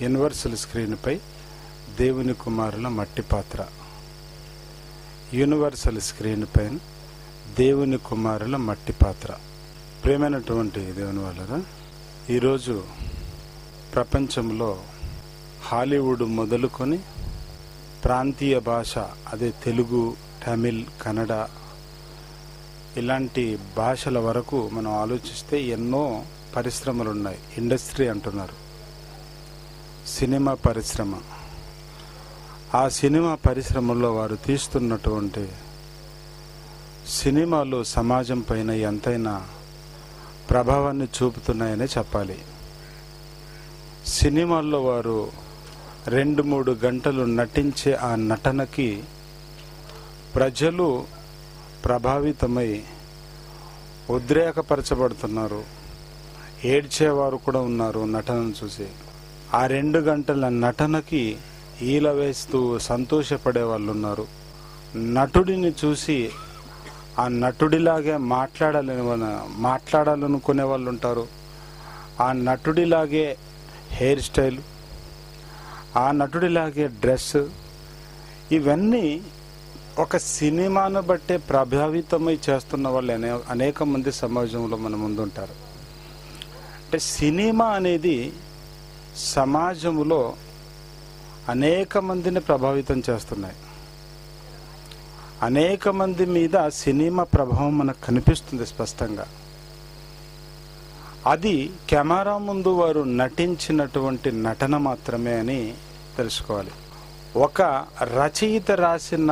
Universal screen పై దేవుని కుమారుల మట్టి పాత్ర. యూనివర్సల్ స్క్రీన్ పై దేవుని కుమారుల మట్టి పాత్ర. ప్రేమైనటువంటి దేవుని వాళ్ళరా, ఈరోజు ప్రపంచంలో హాలీవుడ్ మొదలుకొని ప్రాంతీయ భాష అదే తెలుగు, తమిళ్, కన్నడ ఇలాంటి భాషల వరకు మనం ఆలోచిస్తే ఎన్నో పరిశ్రమలు ఉన్నాయి. ఇండస్ట్రీ అంటున్నారు, సినిమా పరిశ్రమ. ఆ సినిమా పరిశ్రమలో వారు తీస్తున్నటువంటి సినిమాలు సమాజం పైన ఎంతైనా ప్రభావాన్ని చూపుతున్నాయనే చెప్పాలి. సినిమాల్లో వారు 2-3 గంటలు నటించే ఆ నటనకి ప్రజలు ప్రభావితమై ఉద్రేకపరచబడుతున్నారు. ఏడ్చేవారు కూడా ఉన్నారు నటనను చూసి. ఆ 2 గంటల నటనకి ఈల వేస్తూ సంతోషపడే వాళ్ళు ఉన్నారు. నటుడిని చూసి ఆ నటుడిలాగే మాట్లాడాలనుకునే వాళ్ళు ఉంటారు. ఆ నటుడిలాగే హెయిర్ స్టైల్, ఆ నటుడిలాగే డ్రెస్, ఇవన్నీ ఒక సినిమాను బట్టే ప్రభావితమై చేస్తున్న వాళ్ళు అనేక మంది సమాజంలో మన ముందుంటారు. అంటే సినిమా అనేది సమాజంలో అనేక మందిని ప్రభావితం చేస్తున్నాయి. అనేక మంది మీద సినిమా ప్రభావం మనకు కనిపిస్తుంది స్పష్టంగా. అది కెమెరా ముందు వారు నటించినటువంటి నటన మాత్రమే అని తెలుసుకోవాలి. ఒక రచయిత రాసిన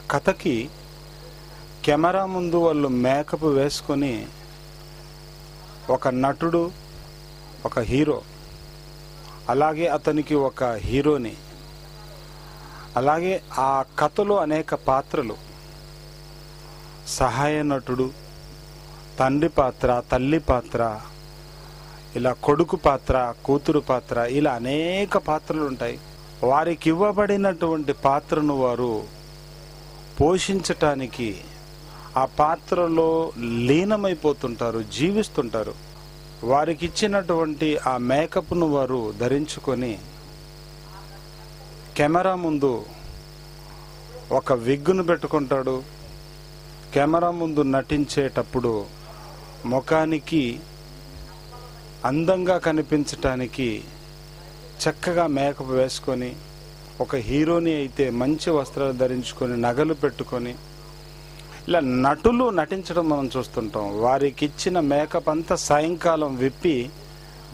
ఆ కథకి కెమెరా ముందు వాళ్ళు మేకప్ వేసుకొని ఒక నటుడు, ఒక హీరో, అలాగే అతనికి ఒక హీరోని, అలాగే ఆ కథలో అనేక పాత్రలు, సహాయ నటుడు, తండ్రి పాత్ర, తల్లి పాత్ర, ఇలా కొడుకు పాత్ర, కూతురు పాత్ర, ఇలా అనేక పాత్రలు ఉంటాయి. వారికి ఇవ్వబడినటువంటి పాత్రను వారు పోషించటానికి ఆ పాత్రలో లీనమైపోతుంటారు, జీవిస్తుంటారు. వారికి ఇచ్చినటువంటి ఆ మేకప్ను వారు ధరించుకొని కెమెరా ముందు ఒక విగ్గును పెట్టుకుంటాడు. కెమెరా ముందు నటించేటప్పుడు ముఖానికి అందంగా కనిపించటానికి చక్కగా మేకప్ వేసుకొని, ఒక హీరోని అయితే మంచి వస్త్రాలు ధరించుకొని, నగలు పెట్టుకొని, ఇలా నటులు నటించడం మనం చూస్తుంటాం. వారికి ఇచ్చిన మేకప్ అంతా సాయంకాలం విప్పి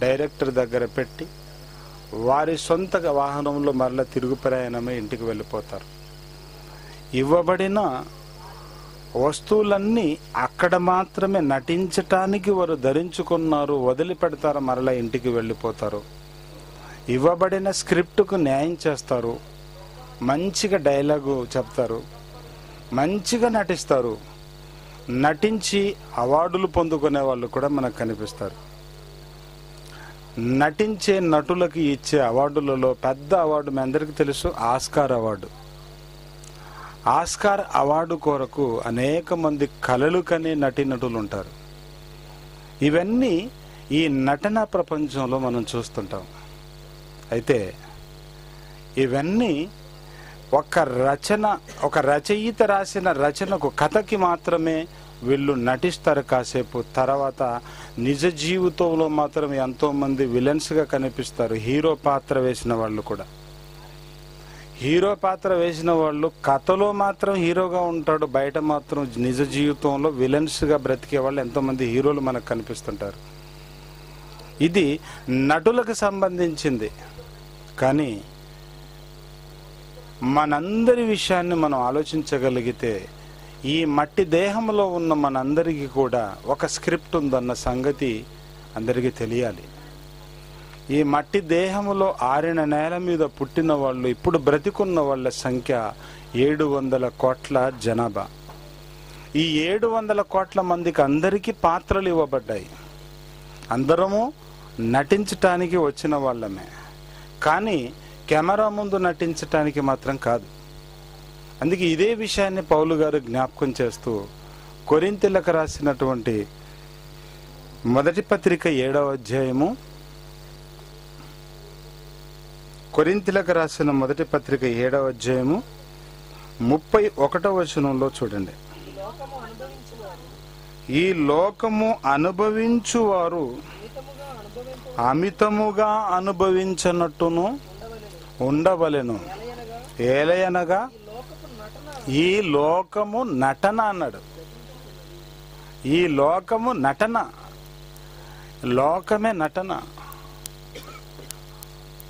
డైరెక్టర్ దగ్గర పెట్టి వారి సొంత వాహనంలో మరలా తిరుగు ప్రయాణమే ఇంటికి వెళ్ళిపోతారు. ఇవ్వబడిన వస్తువులన్నీ అక్కడ మాత్రమే నటించటానికి వారు ధరించుకున్నారు, వదిలిపెడతారు, మరలా ఇంటికి వెళ్ళిపోతారు. ఇవ్వబడిన స్క్రిప్టుకు న్యాయం చేస్తారు, మంచిగా డైలాగు చెప్తారు, మంచిగా నటిస్తారు, నటించి అవార్డులు పొందుకునే వాళ్ళు కూడా మనకు కనిపిస్తారు. నటించే నటులకి ఇచ్చే అవార్డులలో పెద్ద అవార్డు మీ అందరికీ తెలుసు, ఆస్కార్ అవార్డు. ఆస్కార్ అవార్డు కొరకు అనేక మంది కళలు కనే నటీనటులు ఉంటారు. ఇవన్నీ ఈ నటనా ప్రపంచంలో మనం చూస్తుంటాం. అయితే ఇవన్నీ ఒక రచయిత రాసిన రచనకు, కథకి మాత్రమే వీళ్ళు నటిస్తారు కాసేపు. తర్వాత నిజ జీవితంలో మాత్రం ఎంతోమంది విలన్స్గా కనిపిస్తారు. హీరో పాత్ర వేసిన వాళ్ళు కూడా, హీరో పాత్ర వేసిన వాళ్ళు కథలో మాత్రం హీరోగా ఉంటాడు, బయట మాత్రం నిజ జీవితంలో విలన్స్గా బ్రతికే వాళ్ళు ఎంతోమంది హీరోలు మనకు కనిపిస్తుంటారు. ఇది నటులకు సంబంధించింది. కానీ మనందరి విషయాన్ని మనం ఆలోచించగలిగితే ఈ మట్టి దేహంలో ఉన్న మనందరికీ కూడా ఒక స్క్రిప్ట్ ఉందన్న సంగతి అందరికీ తెలియాలి. ఈ మట్టి దేహంలో ఆరిన నేల మీద పుట్టిన వాళ్ళు, ఇప్పుడు బ్రతికున్న వాళ్ళ సంఖ్య 700 కోట్ల జనాభా. ఈ 700 కోట్ల మందికి అందరికీ పాత్రలు ఇవ్వబడ్డాయి. అందరము నటించటానికి వచ్చిన వాళ్ళమే, కానీ కెమెరా ముందు నటించటానికి మాత్రం కాదు. అందుకే ఇదే విషయాన్ని పౌలు గారు జ్ఞాపకం చేస్తూ కొరింథీయులకు రాసినటువంటి మొదటి పత్రిక 7వ అధ్యాయము కొరింథీయులకు రాసిన మొదటి పత్రిక 7వ అధ్యాయము 31వ వచనంలో చూడండి. ఈ లోకము అనుభవించువారు అమితముగా అనుభవించనట్టును ఉండవలెను, ఏలయనగా ఈ లోకము నటన అన్నాడు. ఈ లోకము నటన, లోకమే నటన.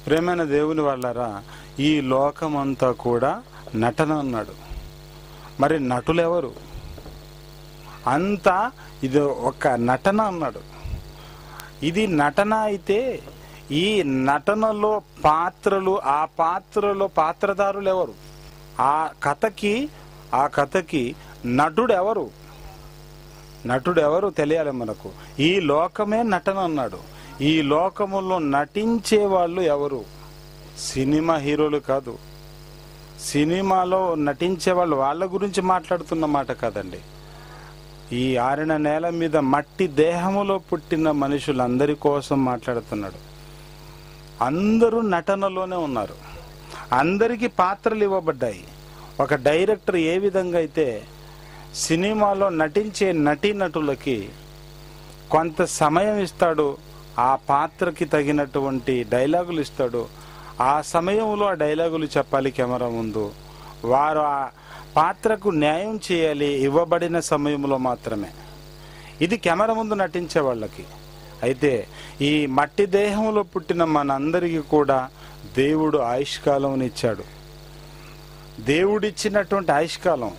ప్రేమైన దేవుని వాళ్ళారా, ఈ లోకమంతా కూడా నటన అన్నాడు. మరి నటులెవరు? అంతా ఇది ఒక నటన అన్నాడు. ఇది నటన అయితే ఈ నటనలో పాత్రలు, ఆ పాత్రలో పాత్రధారులు ఎవరు? ఆ కథకి నటుడెవరు? నటుడెవరు తెలియాలి మనకు. ఈ లోకమే నటన అన్నాడు. ఈ లోకములో నటించే వాళ్ళు ఎవరు? సినిమా హీరోలు కాదు. సినిమాలో నటించే వాళ్ళు, వాళ్ళ గురించి మాట్లాడుతున్న మాట కాదండి. ఈ ఆరిన నేల మీద మట్టి దేహములో పుట్టిన మనుషులందరి కోసం మాట్లాడుతున్నాడు. అందరూ నటనలోనే ఉన్నారు. అందరికీ పాత్రలు ఇవ్వబడ్డాయి. ఒక డైరెక్టర్ ఏ విధంగా అయితే సినిమాలో నటించే నటీనటులకి కొంత సమయం ఇస్తాడు, ఆ పాత్రకి తగినటువంటి డైలాగులు ఇస్తాడు. ఆ సమయంలో ఆ డైలాగులు చెప్పాలి కెమెరా ముందు. వారు ఆ పాత్రకు న్యాయం చేయాలి ఇవ్వబడిన సమయంలో మాత్రమే. ఇది కెమెరా ముందు నటించే వాళ్ళకి. అయితే ఈ మట్టి దేహంలో పుట్టిన మనందరికీ కూడా దేవుడు ఆయుష్కాలం ఇచ్చాడు. దేవుడిచ్చినటువంటి ఆయుష్కాలం,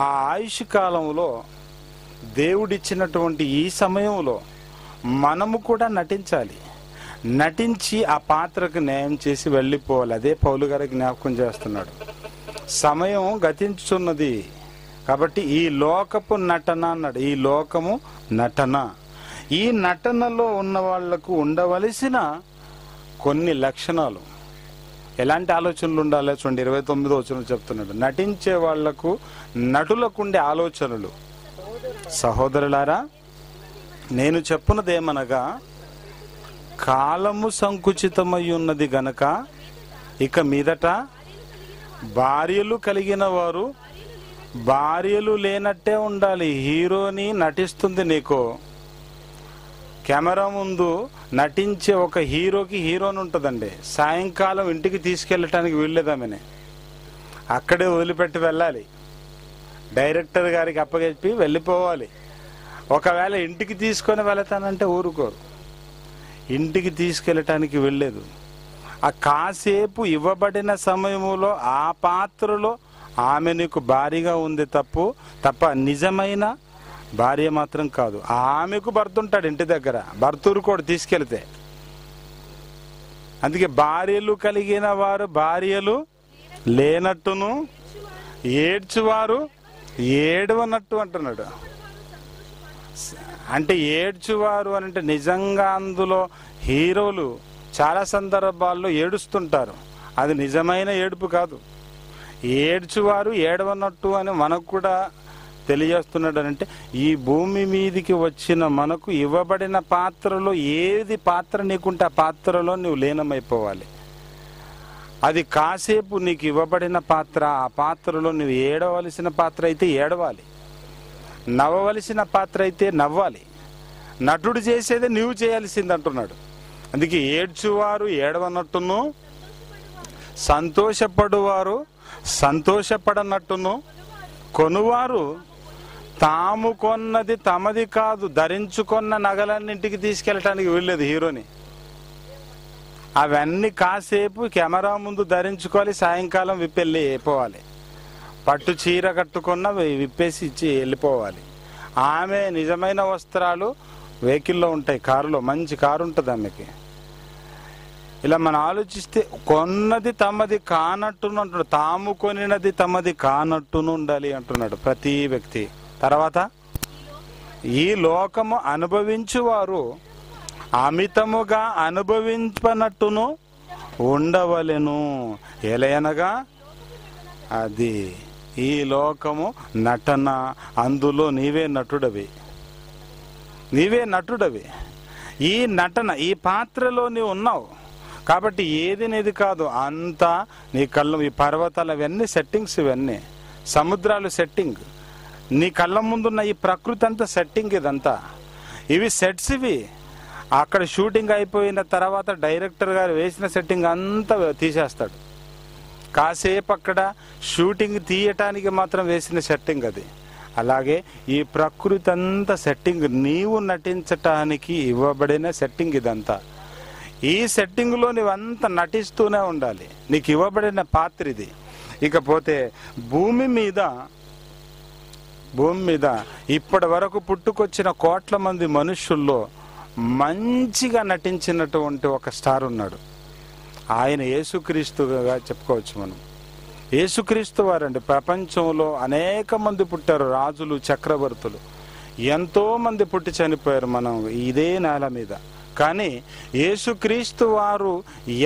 ఆ ఆయుష్కాలంలో దేవుడిచ్చినటువంటి ఈ సమయంలో మనము కూడా నటించాలి. నటించి ఆ పాత్రకు న్యాయం చేసి వెళ్ళిపోవాలి. అదే పౌలు గారికి జ్ఞాపకం చేస్తున్నాడు. సమయం గతించుతున్నది కాబట్టి ఈ లోకపు నటన అన్నాడు. ఈ లోకము నటన. ఈ నటనలో ఉన్న వాళ్లకు ఉండవలసిన కొన్ని లక్షణాలు, ఎలాంటి ఆలోచనలు ఉండాలో చూడండి. 29వ వచనం చెప్తున్నాడు, నటించే వాళ్లకు నటులకు ఉండే ఆలోచనలు. సహోదరులారా, నేను చెప్పున్నదేమనగా కాలము సంకుచితమై ఉన్నది గనక ఇక మీదట భార్యలు కలిగిన వారు భార్యలు లేనట్టే ఉండాలి. హీరోని నటిస్తుంది నీకో, కెమెరా ముందు నటించే ఒక హీరోకి హీరోని ఉంటుందండి. సాయంకాలం ఇంటికి తీసుకెళ్ళటానికి వీల్లేదామని అక్కడే వదిలిపెట్టి వెళ్ళాలి. డైరెక్టర్ గారికి అప్పచెప్పి వెళ్ళిపోవాలి. ఒకవేళ ఇంటికి తీసుకొని వెళతానంటే ఊరుకోరు. ఇంటికి తీసుకెళ్ళటానికి వెళ్ళలేదు. ఆ కాసేపు ఇవ్వబడిన సమయంలో ఆ పాత్రలో ఆమె నీకు భారీగా ఉంది తప్ప నిజమైన భార్య మాత్రం కాదు. ఆమెకు భర్త ఉంటాడు ఇంటి దగ్గర, భర్త ఊరుకోడు తీసుకెళ్తే. అందుకే భార్యలు కలిగిన వారు భార్యలు లేనట్టును ఏడ్చువారు ఏడవనట్టు అంటున్నాడు. అంటే ఏడ్చువారు అని అంటే నిజంగా అందులో హీరోలు చాలా సందర్భాల్లో ఏడుస్తుంటారు. అది నిజమైన ఏడుపు కాదు. ఏడ్చువారు ఏడవనట్టు అని మనకు కూడా తెలియజేస్తున్నాడు. అంటే ఈ భూమి మీదికి వచ్చిన మనకు ఇవ్వబడిన పాత్రలో ఏది పాత్ర నీకుంటే ఆ పాత్రలో నువ్వు లీనమైపోవాలి. అది కాసేపు నీకు ఇవ్వబడిన పాత్ర, ఆ పాత్రలో నువ్వు ఏడవలసిన పాత్ర అయితే ఏడవాలి, నవ్వవలసిన పాత్ర అయితే నవ్వాలి. నటుడు చేసేదే నీవు చేయాల్సింది అంటున్నాడు. అందుకే ఏడ్చువారు ఏడవనట్టును, సంతోషపడువారు సంతోషపడనట్టును, కొనువారు తాము కొన్నది తమది కాదు, ధరించుకున్న నగలన్నింటికి తీసుకెళ్ళటానికి వీల్లేదు హీరోని. అవన్నీ కాసేపు కెమెరా ముందు ధరించుకోవాలి, సాయంకాలం విప్పెళ్ళిపోవాలి. పట్టు చీర కట్టుకున్న విప్పేసి ఇచ్చి వెళ్ళిపోవాలి. ఆమె నిజమైన వస్త్రాలు వెహికల్లో ఉంటాయి, కారులో మంచి కారు ఉంటుంది ఆమెకి. ఇలా మనం ఆలోచిస్తే కొన్నది తమది కానట్టును అంటున్నాడు. తాము కొనినది తమది కానట్టును ఉండాలి అంటున్నాడు ప్రతి వ్యక్తి. తర్వాత ఈ లోకము అనుభవించువారు అమితముగా అనుభవింపనట్టును ఉండవలెను, ఎలయనగా అది ఈ లోకము నటన. అందులో నీవే నటుడవి. ఈ నటన, ఈ పాత్రలో నీవు ఉన్నావు. काबट्टी ఏది కాదు అంతా నీ కళ్ళ ఈ పర్వతాలవన్నీ సెట్టింగ్స్ ఇవన్నీ సముద్రాలు సెట్టింగ్ నీ కళ్ళ ముందున్న ఈ ప్రకృతి అంతా సెట్టింగ్ ఇదంతా ఇవి సెట్స్ ఇవి అక్కడ షూటింగ్ అయిపోయిన తర్వాత డైరెక్టర్ గారు వేసిన సెట్టింగ్ అంతా తీసేస్తాడు కాసేపు అక్కడ షూటింగ్ తీయడానికి మాత్రం వేసిన సెట్టింగ్ అది అలాగే ఈ ప్రకృతి అంతా సెట్టింగ్ నీవు నటించడానికి ఇవ్వబడిన సెట్టింగ్ ఇదంతా ఈ సెట్టింగ్ లో నీవంతా నటిస్తూనే ఉండాలి నీకు ఇవ్వబడిన పాత్ర ఇది ఇకపోతే భూమి మీద ఇప్పటివరకు పుట్టుకొచ్చిన కోట్ల మంది మనుషుల్లో మంచిగా నటించినటువంటి ఒక స్టార్ ఉన్నాడు ఆయన యేసుక్రీస్తుగా చెప్పుకోవచ్చు మనం యేసుక్రీస్తు వారండి ప్రపంచంలో అనేక మంది పుట్టారు రాజులు చక్రవర్తులు ఎంతో మంది పుట్టి చనిపోయారు మనం ఇదే నేల మీద కానీ యేసుక్రీస్తు వారు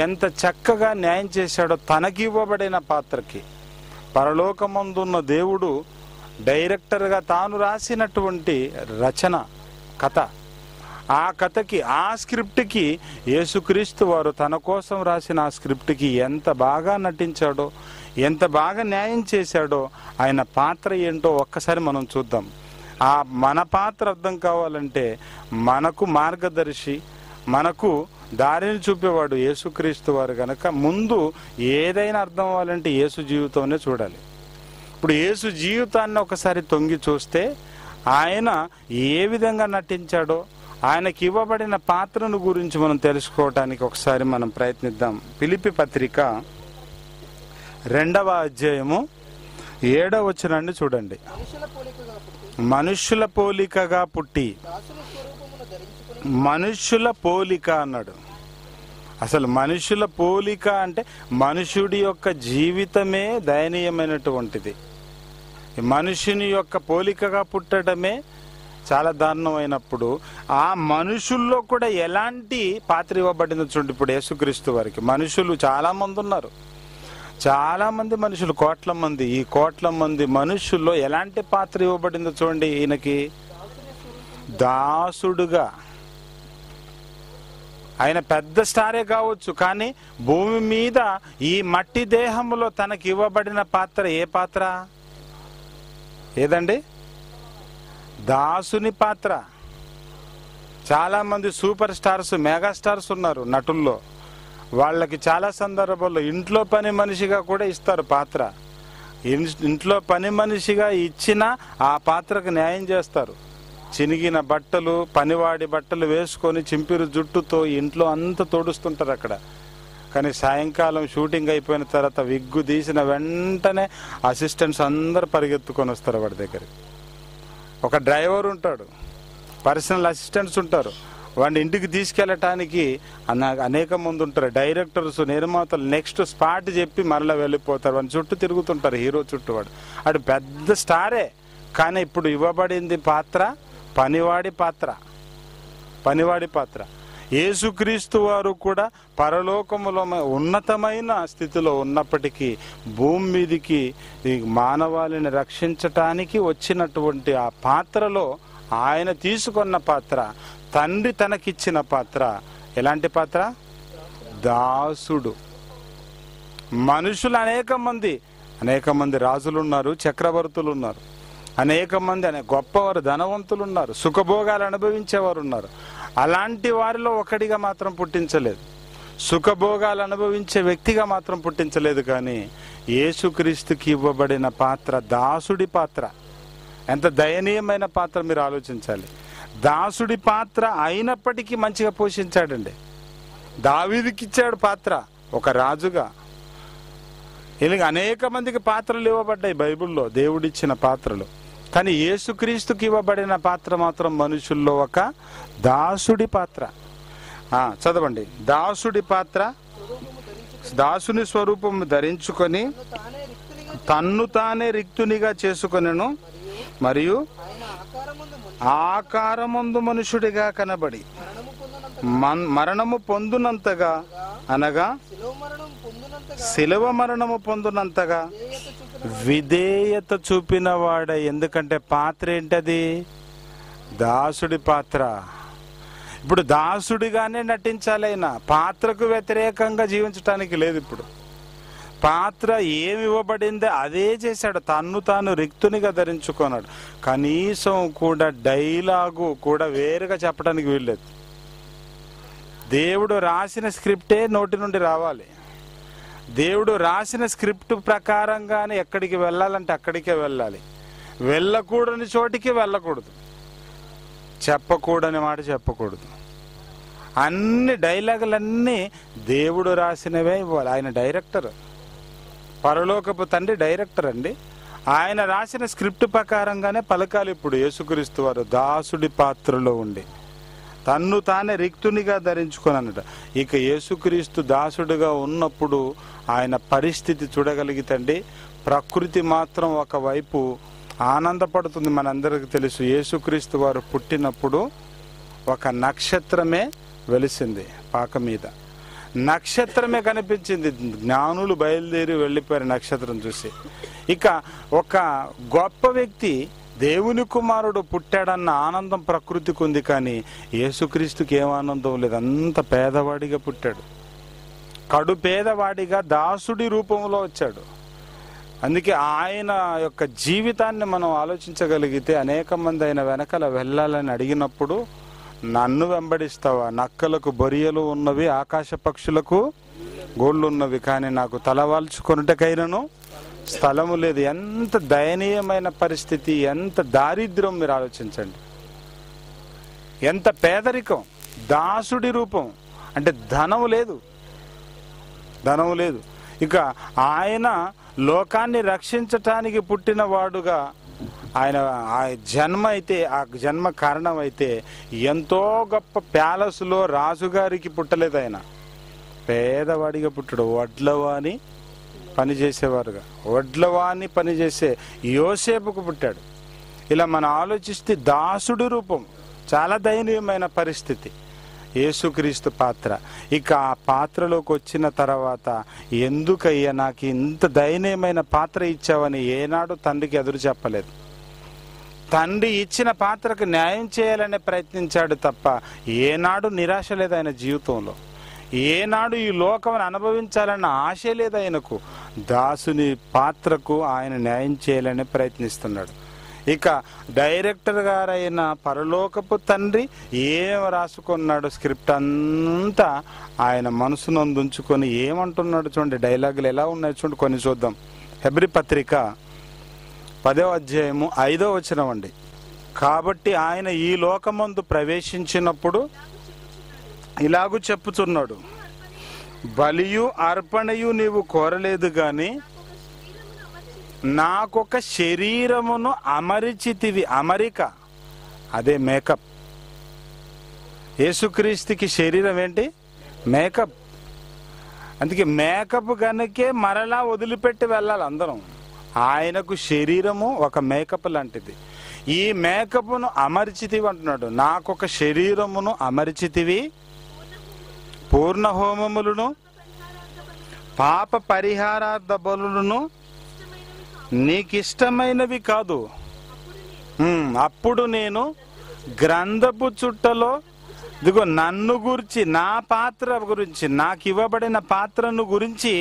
ఎంత చక్కగా న్యాయం చేశాడో తనకి ఇవ్వబడిన పాత్రకి పరలోకమందున్న దేవుడు డైరెక్టర్గా తాను రాసినటువంటి రచన కథ ఆ కథకి ఆ స్క్రిప్ట్కి యేసుక్రీస్తు వారు తన కోసం రాసిన ఆ స్క్రిప్ట్కి ఎంత బాగా నటించాడో ఎంత బాగా న్యాయం చేశాడో ఆయన పాత్ర ఏంటో ఒక్కసారి మనం చూద్దాం ఆ మన పాత్ర అర్థం కావాలంటే మనకు మార్గదర్శి మనకు దారిని చూపేవాడు యేసుక్రీస్తు వారు కనుక ముందు ఏదైనా అర్థం అవ్వాలంటే యేసు జీవితంనే చూడాలి ఇప్పుడు యేసు జీవితాన్ని ఒకసారి తొంగి చూస్తే ఆయన ఏ విధంగా నటించాడో ఆయనకి ఇవ్వబడిన పాత్రను గురించి మనం తెలుసుకోవటానికి ఒకసారి మనం ప్రయత్నిద్దాం ఫిలిప్పీ పత్రిక 2వ అధ్యాయము 7వ వచనాన్ని చూడండి మనుష్యుల పోలికగా పుట్టి మనుష్యుల పోలిక అన్నాడు అసలు మనుష్యుల పోలిక అంటే మనుషుడి యొక్క జీవితమే దయనీయమైనటువంటిది మనిషిని యొక్క పోలికగా పుట్టడమే చాలా దారుణమైనప్పుడు ఆ మనుషుల్లో కూడా ఎలాంటి పాత్ర ఇవ్వబడిందో చూడండి ఇప్పుడు యేసుక్రీస్తు వారికి మనుషులు చాలామంది ఉన్నారు చాలామంది మనుషులు కోట్ల మంది ఈ కోట్ల మంది మనుషుల్లో ఎలాంటి పాత్ర ఇవ్వబడిందో చూడండి ఈయనకి దాసుడుగా ఆయన పెద్ద స్టారే కావచ్చు కానీ భూమి మీద ఈ మట్టి దేహంలో తనకి ఇవ్వబడిన పాత్ర ఏ పాత్ర ఏదండి దాసుని పాత్ర చాలామంది సూపర్ స్టార్స్ మెగా స్టార్స్ ఉన్నారు నటుల్లో వాళ్ళకి చాలా సందర్భాల్లో ఇంట్లో పని మనిషిగా కూడా ఇస్తారు పాత్ర ఇంట్లో పని మనిషిగా ఇచ్చిన ఆ పాత్రకు న్యాయం చేస్తారు చినిగిన బట్టలు పనివాడి బట్టలు వేసుకొని చింపిరు జుట్టుతో ఇంట్లో అంతా తోడుస్తుంటారు అక్కడ కానీ సాయంకాలం షూటింగ్ అయిపోయిన తర్వాత విగ్గు తీసిన వెంటనే అసిస్టెంట్స్ అందరు పరిగెత్తుకొని వస్తారు వాడి దగ్గరికి ఒక డ్రైవర్ ఉంటాడు పర్సనల్ అసిస్టెంట్స్ ఉంటారు వాడిని ఇంటికి తీసుకెళ్ళటానికి అనేక మంది ఉంటారు డైరెక్టర్స్ నిర్మాతలు నెక్స్ట్ స్పాట్ చెప్పి మరలా వెళ్ళిపోతారు వాడిని చుట్టూ తిరుగుతుంటారు హీరో చుట్టూ వాడు అటు పెద్ద స్టారే కానీ ఇప్పుడు ఇవ్వబడింది పాత్ర పనివాడి పాత్ర యేసుక్రీస్తు వారు కూడా పరలోకములో ఉన్నతమైన స్థితిలో ఉన్నప్పటికీ భూమి మీదికి మానవాళిని రక్షించటానికి వచ్చినటువంటి ఆ పాత్రలో ఆయన తీసుకున్న పాత్ర తండ్రి తనకిచ్చిన పాత్ర ఎలాంటి పాత్ర దాసుడు మనుషులు అనేక మంది రాజులు ఉన్నారు చక్రవర్తులు ఉన్నారు అనేక మంది గొప్పవారు ధనవంతులు ఉన్నారు సుఖభోగాలు అనుభవించేవారు ఉన్నారు అలాంటి వారిలో ఒకడిగా మాత్రం పుట్టించలేదు సుఖభోగాలు అనుభవించే వ్యక్తిగా మాత్రం పుట్టించలేదు కానీ యేసుక్రీస్తుకి ఇవ్వబడిన పాత్ర దాసుడి పాత్ర ఎంత దయనీయమైన పాత్ర మీరు ఆలోచించాలి దాసుడి పాత్ర అయినప్పటికీ మంచిగా పోషించాడండి దావీదుకి ఇచ్చాడు పాత్ర ఒక రాజుగా ఇలాగ అనేక మందికి పాత్రలు ఇవ్వబడ్డాయి బైబిల్లో దేవుడిచ్చిన పాత్రలు కానీ యేసుక్రీస్తుకి ఇవ్వబడిన పాత్ర మాత్రం మనుషుల్లో ఒక దాసుడి పాత్ర చదవండి దాసుడి పాత్ర దాసుని స్వరూపం ధరించుకొని తన్ను తానే రిక్తునిగా చేసుకొనెను మరియు ఆకారమందు మనుషుడిగా కనబడి మరణము పొందునంతగా అనగా శిలువ మరణము పొందునంతగా విధేయత చూపిన వాడే ఎందుకంటే పాత్ర ఏంటది దాసుడి పాత్ర ఇప్పుడు దాసుడిగానే నటించాలైనా పాత్రకు వ్యతిరేకంగా జీవించడానికి లేదు. ఇప్పుడు పాత్ర ఏమి ఇవ్వబడిందో అదే చేశాడు. తన్ను తాను రిక్తునిగా ధరించుకున్నాడు. కనీసం కూడా డైలాగు కూడా వేరుగా చెప్పడానికి వీల్లేదు. దేవుడు రాసిన స్క్రిప్టే నోటి నుండి రావాలి. దేవుడు రాసిన స్క్రిప్ట్ ప్రకారంగానే ఎక్కడికి వెళ్ళాలంటే అక్కడికే వెళ్ళాలి. వెళ్ళకూడని చోటికి వెళ్ళకూడదు, చెప్పకూడని మాట చెప్పకూడదు. అన్ని డైలాగులన్నీ దేవుడు రాసినవే ఇవ్వాలి. ఆయన డైరెక్టర్, పరలోకపు తండ్రి డైరెక్టర్ అండి. ఆయన రాసిన స్క్రిప్ట్ ప్రకారంగానే పలకాలి. ఇప్పుడు యేసుక్రీస్తు వారు దాసుడి పాత్రలో ఉండి తన్ను తానే రిక్తునిగా ధరించుకున్నానట. ఇక యేసుక్రీస్తు దాసుడుగా ఉన్నప్పుడు ఆయన పరిస్థితి చూడగలిగితండి. ప్రకృతి మాత్రం ఒకవైపు ఆనందపడుతుంది. మనందరికీ తెలుసు యేసుక్రీస్తు వారు పుట్టినప్పుడు ఒక నక్షత్రమే వెలిసింది పాక మీద. నక్షత్రమే కనిపించింది. జ్ఞానులు బయలుదేరి వెళ్ళిపోయారు నక్షత్రం చూసి. ఇక ఒక గొప్ప వ్యక్తి దేవుని కుమారుడు పుట్టాడన్న ఆనందం ప్రకృతికి ఉంది. కానీ యేసుక్రీస్తుకి ఏం ఆనందం లేదు. అంత పేదవాడిగా పుట్టాడు. కడు పేదవాడిగా దాసుడి రూపంలో వచ్చాడు. అందుకే ఆయన యొక్క జీవితాన్ని మనం ఆలోచించగలిగితే అనేక మంది ఆయన వెనకల వెళ్ళాలని అడిగినప్పుడు నన్ను వెంబడిస్తావా, నక్కలకు బొరియలు ఉన్నవి, ఆకాశ పక్షులకు గోళ్ళు ఉన్నవి, కానీ నాకు తలవాల్చుకొనుటకైనను స్థలము లేదు. ఎంత దయనీయమైన పరిస్థితి, ఎంత దారిద్ర్యం. మీరు ఆలోచించండి, ఎంత పేదరికం. దాసుడి రూపం అంటే ధనము లేదు, ధనము లేదు. ఇక ఆయన లోకాన్ని రక్షించటానికి పుట్టినవాడుగా ఆయన ఆ జన్మ అయితే, ఆ జన్మ కారణమైతే ఎంతో గొప్ప ప్యాలెస్లో రాజుగారికి పుట్టలేదు. ఆయన పేదవాడిగా పుట్టడు. వడ్లవాణి పనిచేసేవారుగా, వడ్లవాణి పనిచేసే యోసేపుకు పుట్టాడు. ఇలా మనం ఆలోచిస్తే దాసుడి రూపం చాలా దయనీయమైన పరిస్థితి. యేసుక్రీస్తు పాత్ర. ఇక ఆ పాత్రలోకి వచ్చిన తర్వాత ఎందుకయ్యా నాకు ఇంత దయనీయమైన పాత్ర ఇచ్చావని ఏనాడు తండ్రికి ఎదురు చెప్పలేదు. తండ్రి ఇచ్చిన పాత్రకు న్యాయం చేయాలనే ప్రయత్నించాడు తప్ప ఏనాడు నిరాశ లేదు ఆయన జీవితంలో. ఏనాడు ఈ లోకం అనుభవించాలన్న ఆశ లేదు ఆయనకు. దాసుని పాత్రకు ఆయన న్యాయం చేయాలని ప్రయత్నిస్తున్నాడు. ఇక డైరెక్టర్ గారైన పరలోకపు తండ్రి ఏం రాసుకున్నాడు స్క్రిప్ట్ అంతా ఆయన మనసునందు ఉంచుకొని ఏమంటున్నాడు చూడండి. డైలాగులు ఎలా ఉన్నాయి చూడండి, కొన్ని చూద్దాం. హెబ్రీ పత్రిక 10:5 అండి. కాబట్టి ఆయన ఈ లోకమందు ప్రవేశించినప్పుడు ఇలాగూ చెప్పుచున్నాడు, బలియు అర్పణయు నీవు కోరలేదు గాని నాకొక శరీరమును అమరిచితివి. అమరిక అదే మేకప్. యేసుక్రీస్తుకి శరీరం ఏంటి? మేకప్. అందుకే మేకప్ కనుకే మరలా వదిలిపెట్టి వెళ్ళాలి అందరం. ఆయనకు శరీరము ఒక మేకప్ లాంటిది. ఈ మేకప్ను అమరిచితివి అంటున్నాడు. నాకొక శరీరమును అమరిచితివి, పూర్ణ హోమములను పాప పరిహారార్థ బలులను నీకిష్టమైనవి కాదు. అప్పుడు నేను గ్రంథపు చుట్టలో ఇదిగో నన్ను గురించి, నా పాత్ర గురించి, నాకు ఇవ్వబడిన పాత్రను గురించి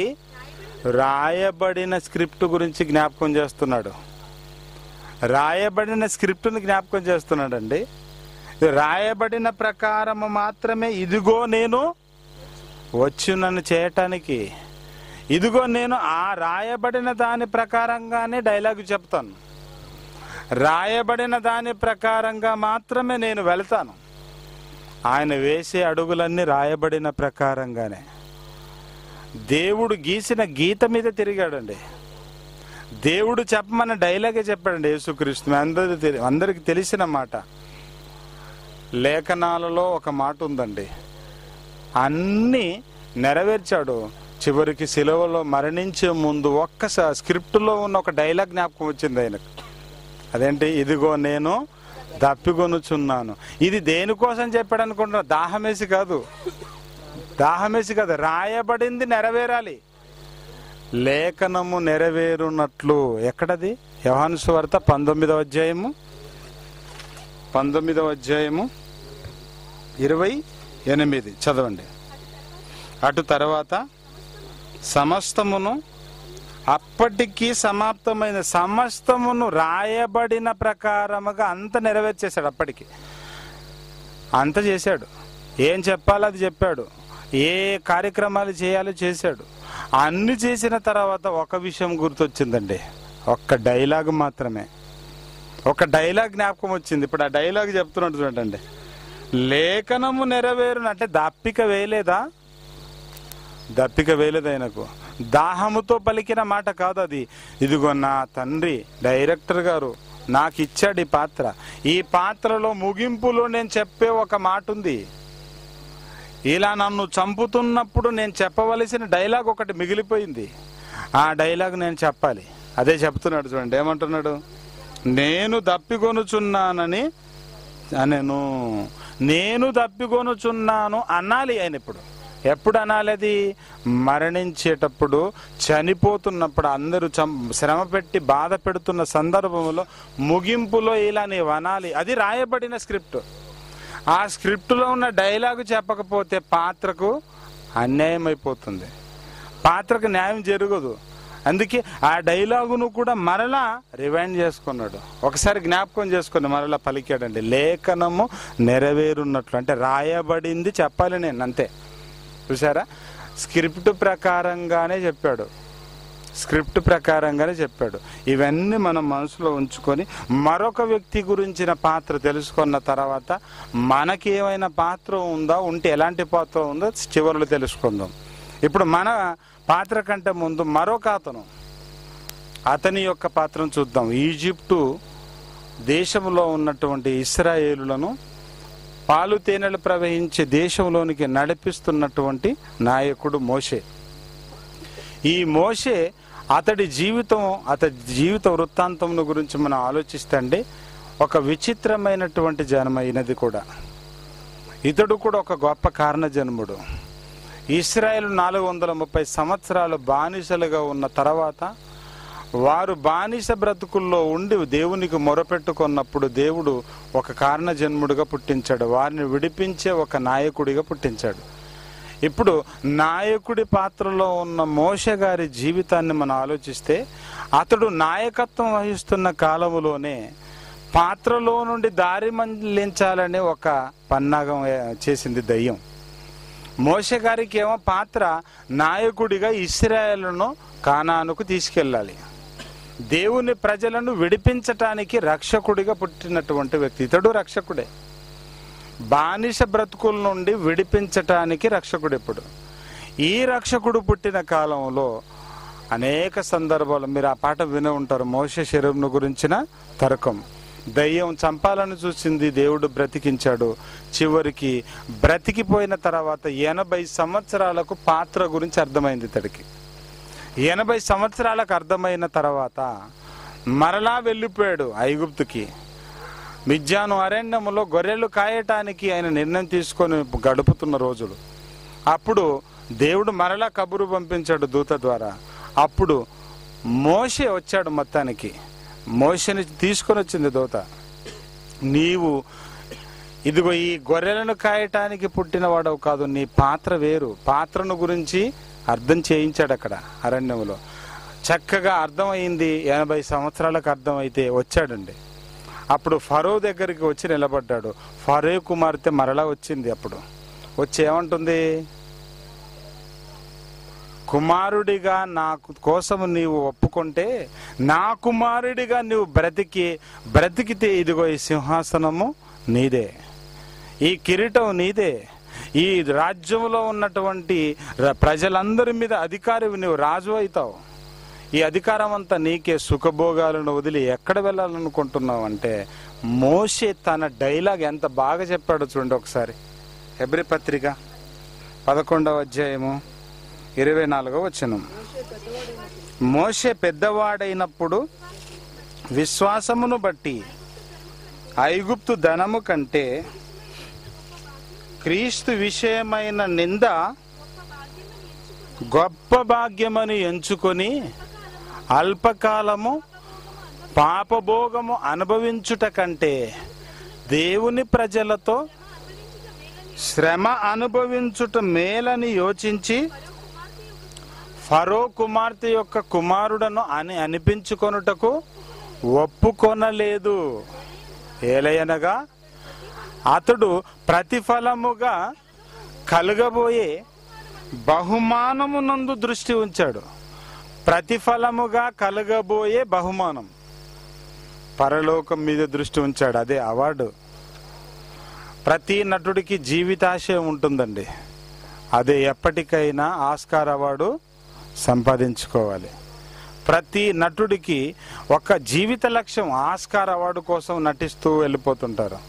రాయబడిన స్క్రిప్ట్ గురించి జ్ఞాపకం చేస్తున్నాడు. రాయబడిన స్క్రిప్ట్ని జ్ఞాపకం చేస్తున్నాడు అండి. రాయబడిన ప్రకారము మాత్రమే ఇదిగో నేను వచ్చి నన్ను చేయటానికి, ఇదిగో నేను ఆ రాయబడిన దాని ప్రకారంగానే డైలాగు చెప్తాను, రాయబడిన దాని ప్రకారంగా మాత్రమే నేను వెళ్తాను. ఆయన వేసే అడుగులన్నీ రాయబడిన ప్రకారంగానే. దేవుడు గీసిన గీత మీద తిరిగాడండి. దేవుడు చెప్పమన్న డైలాగే చెప్పాడండి యేసుక్రీస్తు. అందరికీ తెలిసిన మాట. లేఖనాలలో ఒక మాట ఉందండి, అన్నీ నెరవేర్చాడు. చివరికి సిలువలో మరణించే ముందు ఒక్కసారి స్క్రిప్టులో ఉన్న ఒక డైలాగ్ జ్ఞాపకం వచ్చింది ఆయనకు. అదేంటి? ఇదిగో నేను దప్పికొనుచున్నాను. ఇది దేనికోసం చెప్పాడు అనుకుంటున్నా? దాహమేసి కాదు, దాహమేసి కాదు. రాయబడింది నెరవేరాలి. లేఖనము నెరవేరున్నట్లు. ఎక్కడది? యోహాను సువార్త 19:19 28 చదవండి. అటు తర్వాత సమస్తమును అప్పటికి సమాప్తమైన సమస్తమును రాయబడిన ప్రకారముగా అంత నెరవేర్చేశాడు. అప్పటికి అంత చేశాడు. ఏం చెప్పాలో అది చెప్పాడు. ఏ కార్యక్రమాలు చేయాలో చేశాడు. అన్ని చేసిన తర్వాత ఒక విషయం గుర్తొచ్చిందండి. ఒక్క డైలాగ్ మాత్రమే, ఒక డైలాగ్ జ్ఞాపకం వచ్చింది. ఇప్పుడు ఆ డైలాగ్ చెప్తున్నాడు చూడండి. లేఖనము నెరవేరును అంటే దప్పిక వేయలేదా? దప్పిక వేయలేదు ఆయనకు. దాహముతో పలికిన మాట కాదు అది. ఇదిగో నా తండ్రి డైరెక్టర్ గారు నాకు ఇచ్చాడు ఈ పాత్ర, ఈ పాత్రలో ముగింపులో నేను చెప్పే ఒక మాట ఉంది, ఇలా నన్ను చంపుతున్నప్పుడు నేను చెప్పవలసిన డైలాగ్ ఒకటి మిగిలిపోయింది, ఆ డైలాగ్ నేను చెప్పాలి. అదే చెప్తున్నాడు చూడండి. ఏమంటున్నాడు? నేను దప్పికొనుచున్నానని నేను దప్పికొనుచున్నాను అనాలి ఆయన. ఇప్పుడు ఎప్పుడు అనాలి అది? మరణించేటప్పుడు, చనిపోతున్నప్పుడు, అందరూ శ్రమ పెట్టి బాధ పెడుతున్న సందర్భంలో ముగింపులో ఇలా నీవు అనాలి. అది రాయబడిన స్క్రిప్ట్. ఆ స్క్రిప్ట్లో ఉన్న డైలాగు చెప్పకపోతే పాత్రకు అన్యాయం అయిపోతుంది, పాత్రకు న్యాయం జరగదు. అందుకే ఆ డైలాగును కూడా మరలా రివైండ్ చేసుకున్నాడు, ఒకసారి జ్ఞాపకం చేసుకుని మరలా పలికాడండి. లేఖనము నెరవేరున్నట్లు అంటే రాయబడింది చెప్పాలి నేను, అంతే. చూసారా, స్క్రిప్ట్ ప్రకారంగానే చెప్పాడు, స్క్రిప్ట్ ప్రకారంగానే చెప్పాడు. ఇవన్నీ మనం మనసులో ఉంచుకొని మరొక వ్యక్తి గురించిన పాత్ర తెలుసుకున్న తర్వాత మనకేమైనా పాత్ర ఉందా, ఉంటే ఎలాంటి పాత్ర ఉందో చివరిలో తెలుసుకుందాం. ఇప్పుడు మన పాత్ర కంటే ముందు మరొక అతని యొక్క పాత్రను చూద్దాం. ఈజిప్టు దేశంలో ఉన్నటువంటి ఇశ్రాయేలులను పాలు తేనెలు ప్రవహించే దేశంలోనికి నడిపిస్తున్నటువంటి నాయకుడు మోషే. ఈ మోషే అతడి జీవిత వృత్తాంతమును గురించి మనం ఆలోచిస్తే ఒక విచిత్రమైనటువంటి జన్మ అయినది కూడా. ఇతడు కూడా ఒక గొప్ప కారణ జన్ముడు. ఇశ్రాయేలు 430 సంవత్సరాలు బానిసలుగా ఉన్న తర్వాత వారు బానిస బ్రతుకుల్లో ఉండి దేవునికి మొరపెట్టుకున్నప్పుడు దేవుడు ఒక కారణ జన్ముడిగా పుట్టించాడు, వారిని విడిపించే ఒక నాయకుడిగా పుట్టించాడు. ఇప్పుడు నాయకుడి పాత్రలో ఉన్న మోషే గారి జీవితాన్ని మనం ఆలోచిస్తే అతడు నాయకత్వం వహిస్తున్న కాలంలోనే పాత్రలో నుండి దారి మళ్లించాలని ఒక పన్నాగం చేసింది దయ్యం. మోషే గారికి ఏమో పాత్ర నాయకుడిగా ఇశ్రాయేలును కానానుకు తీసుకెళ్ళాలి, దేవుని ప్రజలను విడిపించటానికి రక్షకుడిగా పుట్టినటువంటి వ్యక్తి. ఇతడు రక్షకుడే, బానిస బ్రతుకుల నుండి విడిపించటానికి రక్షకుడు. ఇప్పుడు ఈ రక్షకుడు పుట్టిన కాలంలో అనేక సందర్భాలు మీరు ఆ పాట వినే ఉంటారు, మోషే శరీరంను గురించిన తర్కం. దయ్యం చంపాలని చూసింది, దేవుడు బ్రతికించాడు. చివరికి బ్రతికిపోయిన తర్వాత 80 సంవత్సరాలకు పాత్ర గురించి అర్థమైంది ఇతడికి. 80 సంవత్సరాలకు అర్థమైన తర్వాత మరలా వెళ్ళిపోయాడు ఐగుప్తుకి. మిద్యాను అరణ్యములో గొర్రెలు కాయటానికి ఆయన నిర్ణయం తీసుకొని గడుపుతున్న రోజులు అప్పుడు దేవుడు మరలా కబురు పంపించాడు దూత ద్వారా. అప్పుడు మోషే వచ్చాడు. మొత్తానికి మోషేని తీసుకొని వచ్చింది దూత. నీవు ఇదిగో ఈ గొర్రెలను కాయటానికి పుట్టిన వాడవు కాదు, నీ పాత్ర వేరు. పాత్రను గురించి అర్థం చేయించాడు అక్కడ అరణ్యంలో. చక్కగా అర్థమైంది. 80 సంవత్సరాలకు అర్థమైతే వచ్చాడండి. అప్పుడు ఫరో దగ్గరికి వచ్చి నిలబడ్డాడు. ఫరో కుమార్తె మరలా వచ్చింది. అప్పుడు వచ్చి ఏమంటుంది? కుమారుడిగా నా కోసం నీవు ఒప్పుకుంటే, నా కుమారుడిగా నీవు బ్రతికితే ఇదిగో ఈ సింహాసనము నీదే, ఈ కిరీటం నీదే, ఈ రాజ్యంలో ఉన్నటువంటి ప్రజలందరి మీద అధికారి నువ్వు, రాజు అవుతావు, ఈ అధికారం అంతా నీకే, సుఖభోగాలను వదిలి ఎక్కడ వెళ్ళాలనుకుంటున్నావు అంటే. మోషే తన డైలాగ్ ఎంత బాగా చెప్పాడో చూడండి ఒకసారి. హెబ్రీ పత్రిక 11వ అధ్యాయము 24వ వచనం. మోషే పెద్దవాడైనప్పుడు విశ్వాసమును బట్టి ఐగుప్తు ధనము కంటే క్రీస్తు విషయమైన నింద గొప్ప భాగ్యమని ఎంచుకొని అల్పకాలము పాపభోగము అనుభవించుట కంటే దేవుని ప్రజలతో శ్రమ అనుభవించుట మేలని యోచించి ఫరో కుమార్తె యొక్క కుమారుడను అని అనిపించుకొనుటకు ఒప్పుకొనలేదు. ఏలయనగా అతడు ప్రతిఫలముగా కలగబోయే బహుమానమునందు దృష్టి ఉంచాడు. ప్రతిఫలముగా కలగబోయే బహుమానం పరలోకం మీద దృష్టి ఉంచాడు. అదే అవార్డు. ప్రతి నటుడికి జీవితాశయం ఉంటుందండి. అదే ఎప్పటికైనా ఆస్కార్ అవార్డు సంపాదించుకోవాలి. ప్రతి నటుడికి ఒక జీవిత లక్ష్యం. ఆస్కార్ అవార్డు కోసం నటిస్తూ వెళ్ళిపోతుంటారు.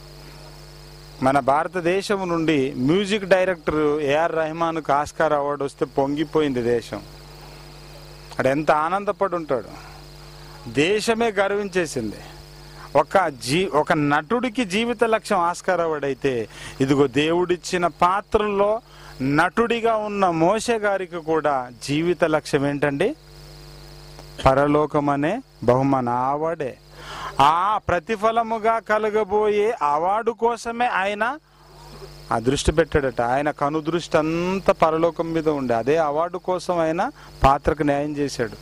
మన భారతదేశం నుండి మ్యూజిక్ డైరెక్టర్ ఏఆర్ రెహమాన్కు ఆస్కార్ అవార్డు వస్తే పొంగిపోయింది దేశం. అక్కడ ఎంత ఆనందపడి ఉంటాడు. దేశమే గర్వించేసింది. ఒక నటుడికి జీవిత లక్ష్యం ఆస్కార్ అవార్డు అయితే, ఇదిగో దేవుడిచ్చిన పాత్రల్లో నటుడిగా ఉన్న మోషే గారికి కూడా జీవిత లక్ష్యం ఏంటండి? పరలోకం అనే బహుమాన అవార్డే. ఆ ప్రతిఫలముగా కలగబోయే అవార్డు కోసమే ఆయన ఆ దృష్టి పెట్టాడట. ఆయన కనుదృష్టి అంతా పరలోకం మీద ఉండే అదే అవార్డు కోసం ఆయన పాత్రకు న్యాయం చేశాడు.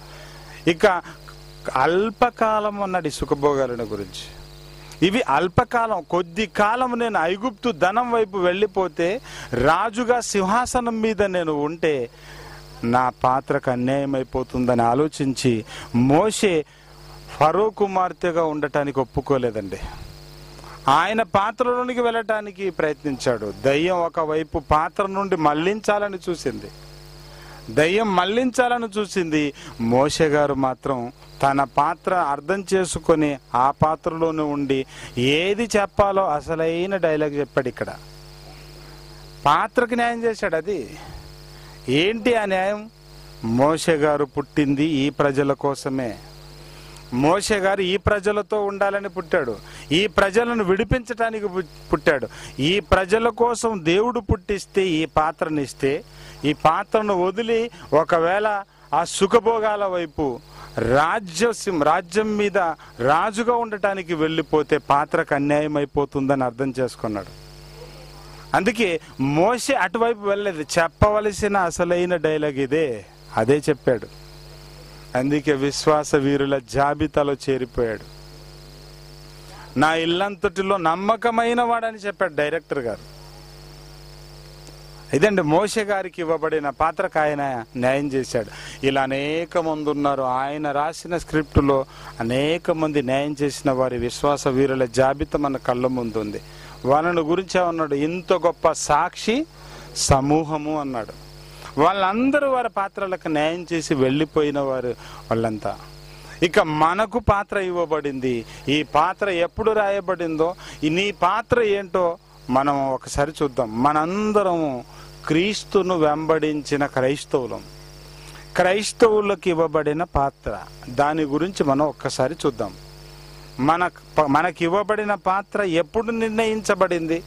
ఇక అల్పకాలం అన్నాడు సుఖభోగాలను గురించి. ఇవి అల్పకాలం. కొద్ది కాలం నేను ఐగుప్తు ధనం వైపు వెళ్ళిపోతే, రాజుగా సింహాసనం మీద నేను ఉంటే నా పాత్రకు అన్యాయం అయిపోతుందని ఆలోచించి మోషే ఫరో కుమార్తెగా ఉండటానికి ఒప్పుకోలేదండి. ఆయన పాత్రలోనికి వెళ్ళటానికి ప్రయత్నించాడు. దయ్యం ఒకవైపు పాత్ర నుండి మళ్లించాలని చూసింది. మోషే గారు మాత్రం తన పాత్ర అర్థం చేసుకొని ఆ పాత్రలోనే ఉండి ఏది చెప్పాలో అసలైన డైలాగ్ చెప్పాడు. ఇక్కడ పాత్రకు న్యాయం చేశాడు. అది ఏంటి ఆ న్యాయం? మోషే గారు పుట్టింది ఈ ప్రజల కోసమే. మోషే గారు ఈ ప్రజలతో ఉండాలని పుట్టాడు. ఈ ప్రజలను విడిపించటానికి పుట్టాడు. ఈ ప్రజల కోసం దేవుడు పుట్టిస్తే, ఈ పాత్రనిస్తే, ఈ పాత్రను వదిలి ఒకవేళ ఆ సుఖభోగాల వైపు రాజ్యం మీద రాజుగా ఉండటానికి వెళ్ళిపోతే పాత్రకు అన్యాయం అయిపోతుందని అర్థం చేసుకున్నాడు. అందుకే మోషే అటువైపు వెళ్ళలేదు. చెప్పవలసిన అసలైన డైలాగ్ ఇదే, అదే చెప్పాడు. అందుకే విశ్వాస వీరుల జాబితాలో చేరిపోయాడు. నా ఇల్లంతటిలో నమ్మకమైన వాడని చెప్పాడు డైరెక్టర్ గారు. ఇదండి మోషే గారికి ఇవ్వబడిన పాత్రకు ఆయన న్యాయం చేశాడు. ఇలా అనేక మంది ఉన్నారు. ఆయన రాసిన స్క్రిప్టులో అనేక మంది న్యాయం చేసిన వారి విశ్వాస వీరుల జాబితా మన కళ్ళ ముందు ఉంది. వాళ్ళను గురించి ఏమన్నాడు? ఇంత గొప్ప సాక్షి సమూహము అన్నాడు. వాళ్ళందరూ వారి పాత్రలకు న్యాయం చేసి వెళ్ళిపోయిన వారు వాళ్ళంతా. ఇక మనకు పాత్ర ఇవ్వబడింది. ఈ పాత్ర ఎప్పుడు రాయబడిందో, నీ పాత్ర ఏంటో మనం ఒకసారి చూద్దాం. మనందరము క్రీస్తును వెంబడించిన క్రైస్తవులం. క్రైస్తవులకు ఇవ్వబడిన పాత్ర, దాని గురించి మనం ఒక్కసారి చూద్దాం. మనకు ఇవ్వబడిన పాత్ర ఎప్పుడు నిర్ణయించబడింది?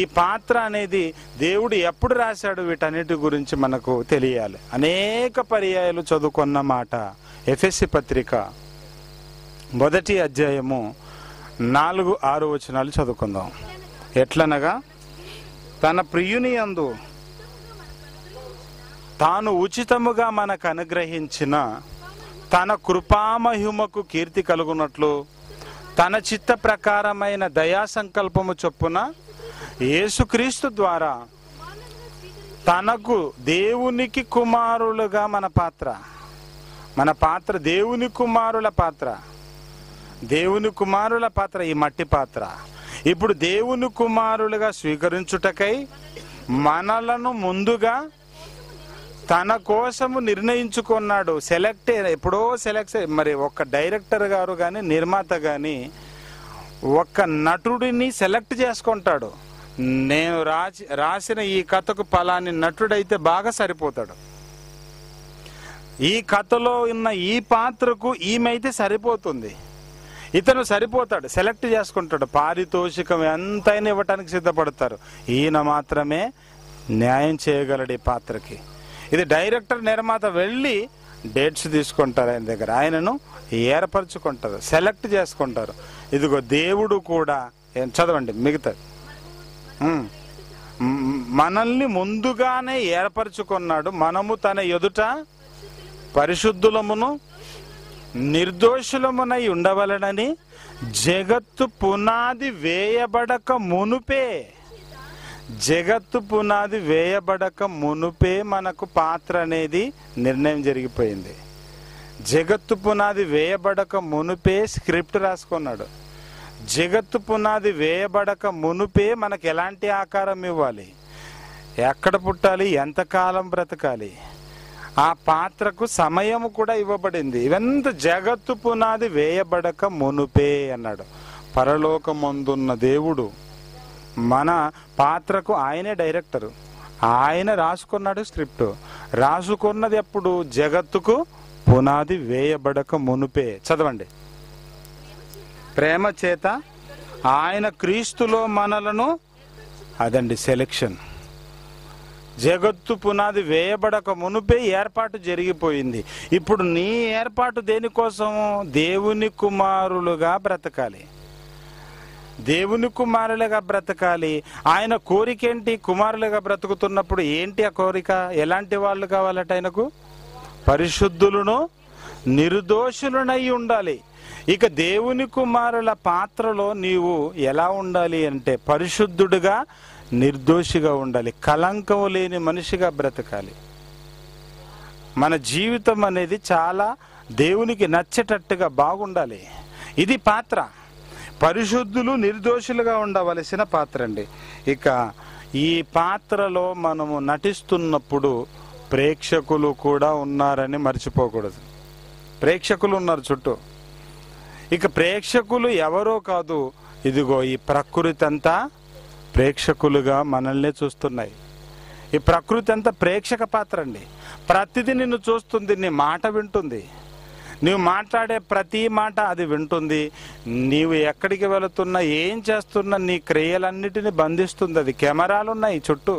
ఈ పాత్ర అనేది దేవుడు ఎప్పుడు రాశాడు? వీటన్నిటి గురించి మనకు తెలియాలి. అనేక పర్యాయాలు చదువుకున్న మాట. ఎఫెసీ పత్రిక 1వ అధ్యాయము 4-6 వచనాలు చదువుకుందాం. ఎట్లనగా, తన ప్రియుని యందు తాను ఉచితముగా మనకు అనుగ్రహించిన తన కృపామహిమకు కీర్తి కలుగునట్లు తన చిత్త ప్రకారమైన దయా సంకల్పము చొప్పున యేసుక్రీస్తు ద్వారా తనకు దేవునికి కుమారులుగా మన పాత్ర దేవుని కుమారుల పాత్ర. ఈ మట్టి పాత్ర ఇప్పుడు దేవుని కుమారులుగా స్వీకరించుటకై మనలను ముందుగా తన కోసము నిర్ణయించుకున్నాడు. ఎప్పుడో సెలెక్ట్ మరి ఒక డైరెక్టర్ గారు కానీ నిర్మాత కానీ ఒక నటుడిని సెలెక్ట్ చేసుకుంటాడు. నేను రాసిన ఈ కథకు పలాని నటుడైతే బాగా సరిపోతాడు, ఈ కథలో ఉన్న ఈ పాత్రకు ఈమెయితే సరిపోతుంది, ఇతను సరిపోతాడు, సెలెక్ట్ చేసుకుంటాడు. పారితోషికం ఎంతైనా ఇవ్వటానికి సిద్ధపడతారు. ఈయన మాత్రమే న్యాయం చేయగలడు ఈ పాత్రకి. ఇది డైరెక్టర్ నిర్మాత వెళ్ళి డేట్స్ తీసుకుంటారు, ఆయన దగ్గర ఆయనను ఏర్పరచుకుంటారు, సెలెక్ట్ చేసుకుంటారు. ఇదిగో దేవుడు కూడా, చదవండి మిగతా, మనల్ని ముందుగానే ఏర్పరచుకున్నాడు. మనము తన ఎదుట పరిశుద్ధులమును నిర్దోషులమునై ఉండవలనని జగత్తు పునాది వేయబడక మునుపే, జగత్తు పునాది వేయబడక మునుపే మనకు పాత్ర అనేది నిర్ణయం జరిగిపోయింది. జగత్తు పునాది వేయబడక మునుపే స్క్రిప్ట్ రాసుకున్నాడు. జగత్తు పునాది వేయబడక మునుపే మనకు ఎలాంటి ఆకారం ఇవ్వాలి, ఎక్కడ పుట్టాలి, ఎంతకాలం బ్రతకాలి, ఆ పాత్రకు సమయం కూడా ఇవ్వబడింది. ఇవంత జగత్తు పునాది వేయబడక మునుపే అన్నాడు. పరలోకమందున్న దేవుడు మన పాత్రకు ఆయనే డైరెక్టరు, ఆయన రాసుకున్నాడు స్క్రిప్ట్. రాసుకున్నది ఎప్పుడు? జగత్తుకు పునాది వేయబడక మునుపే. చదవండి. ప్రేమ చేత ఆయన క్రీస్తులో మనలను, అదండి సెలెక్షన్. జగత్తు పునాది వేయబడక మునుపే ఏర్పాటు జరిగిపోయింది. ఇప్పుడు నీ ఏర్పాటు దేనికోసము? దేవుని కుమారులుగా బ్రతకాలి, దేవుని కుమారులుగా బ్రతకాలి. ఆయన కోరిక ఏంటి? కుమారులుగా బ్రతుకుతున్నప్పుడు ఏంటి ఆ కోరిక? ఎలాంటి వాళ్ళు కావాలట ఆయనకు? పరిశుద్ధులను నిర్దోషులనై ఉండాలి. ఇక దేవుని కుమారుల పాత్రలో నీవు ఎలా ఉండాలి అంటే పరిశుద్ధుడుగా నిర్దోషిగా ఉండాలి, కలంకం లేని మనిషిగా బ్రతకాలి. మన జీవితం అనేది చాలా దేవునికి నచ్చేటట్టుగా బాగుండాలి. ఇది పాత్ర, పరిశుద్ధులు నిర్దోషులుగా ఉండవలసిన పాత్ర అండి. ఇక ఈ పాత్రలో మనము నటిస్తున్నప్పుడు ప్రేక్షకులు కూడా ఉన్నారని మర్చిపోకూడదు. ప్రేక్షకులు ఉన్నారు చుట్టూ. ఇక ప్రేక్షకులు ఎవరో కాదు, ఇదిగో ఈ ప్రకృతి అంతా ప్రేక్షకులుగా మనల్ని చూస్తున్నాయి. ఈ ప్రకృతి అంతా ప్రేక్షక పాత్ర అండి. ప్రతిదీ నిన్ను చూస్తుంది, నీ మాట వింటుంది, నీవు మాట్లాడే ప్రతి మాట అది వింటుంది. నీవు ఎక్కడికి వెళుతున్నా, ఏం చేస్తున్నా, నీ క్రియలన్నిటిని బంధిస్తుంది. అది కెమెరాలు ఉన్నాయి చుట్టూ,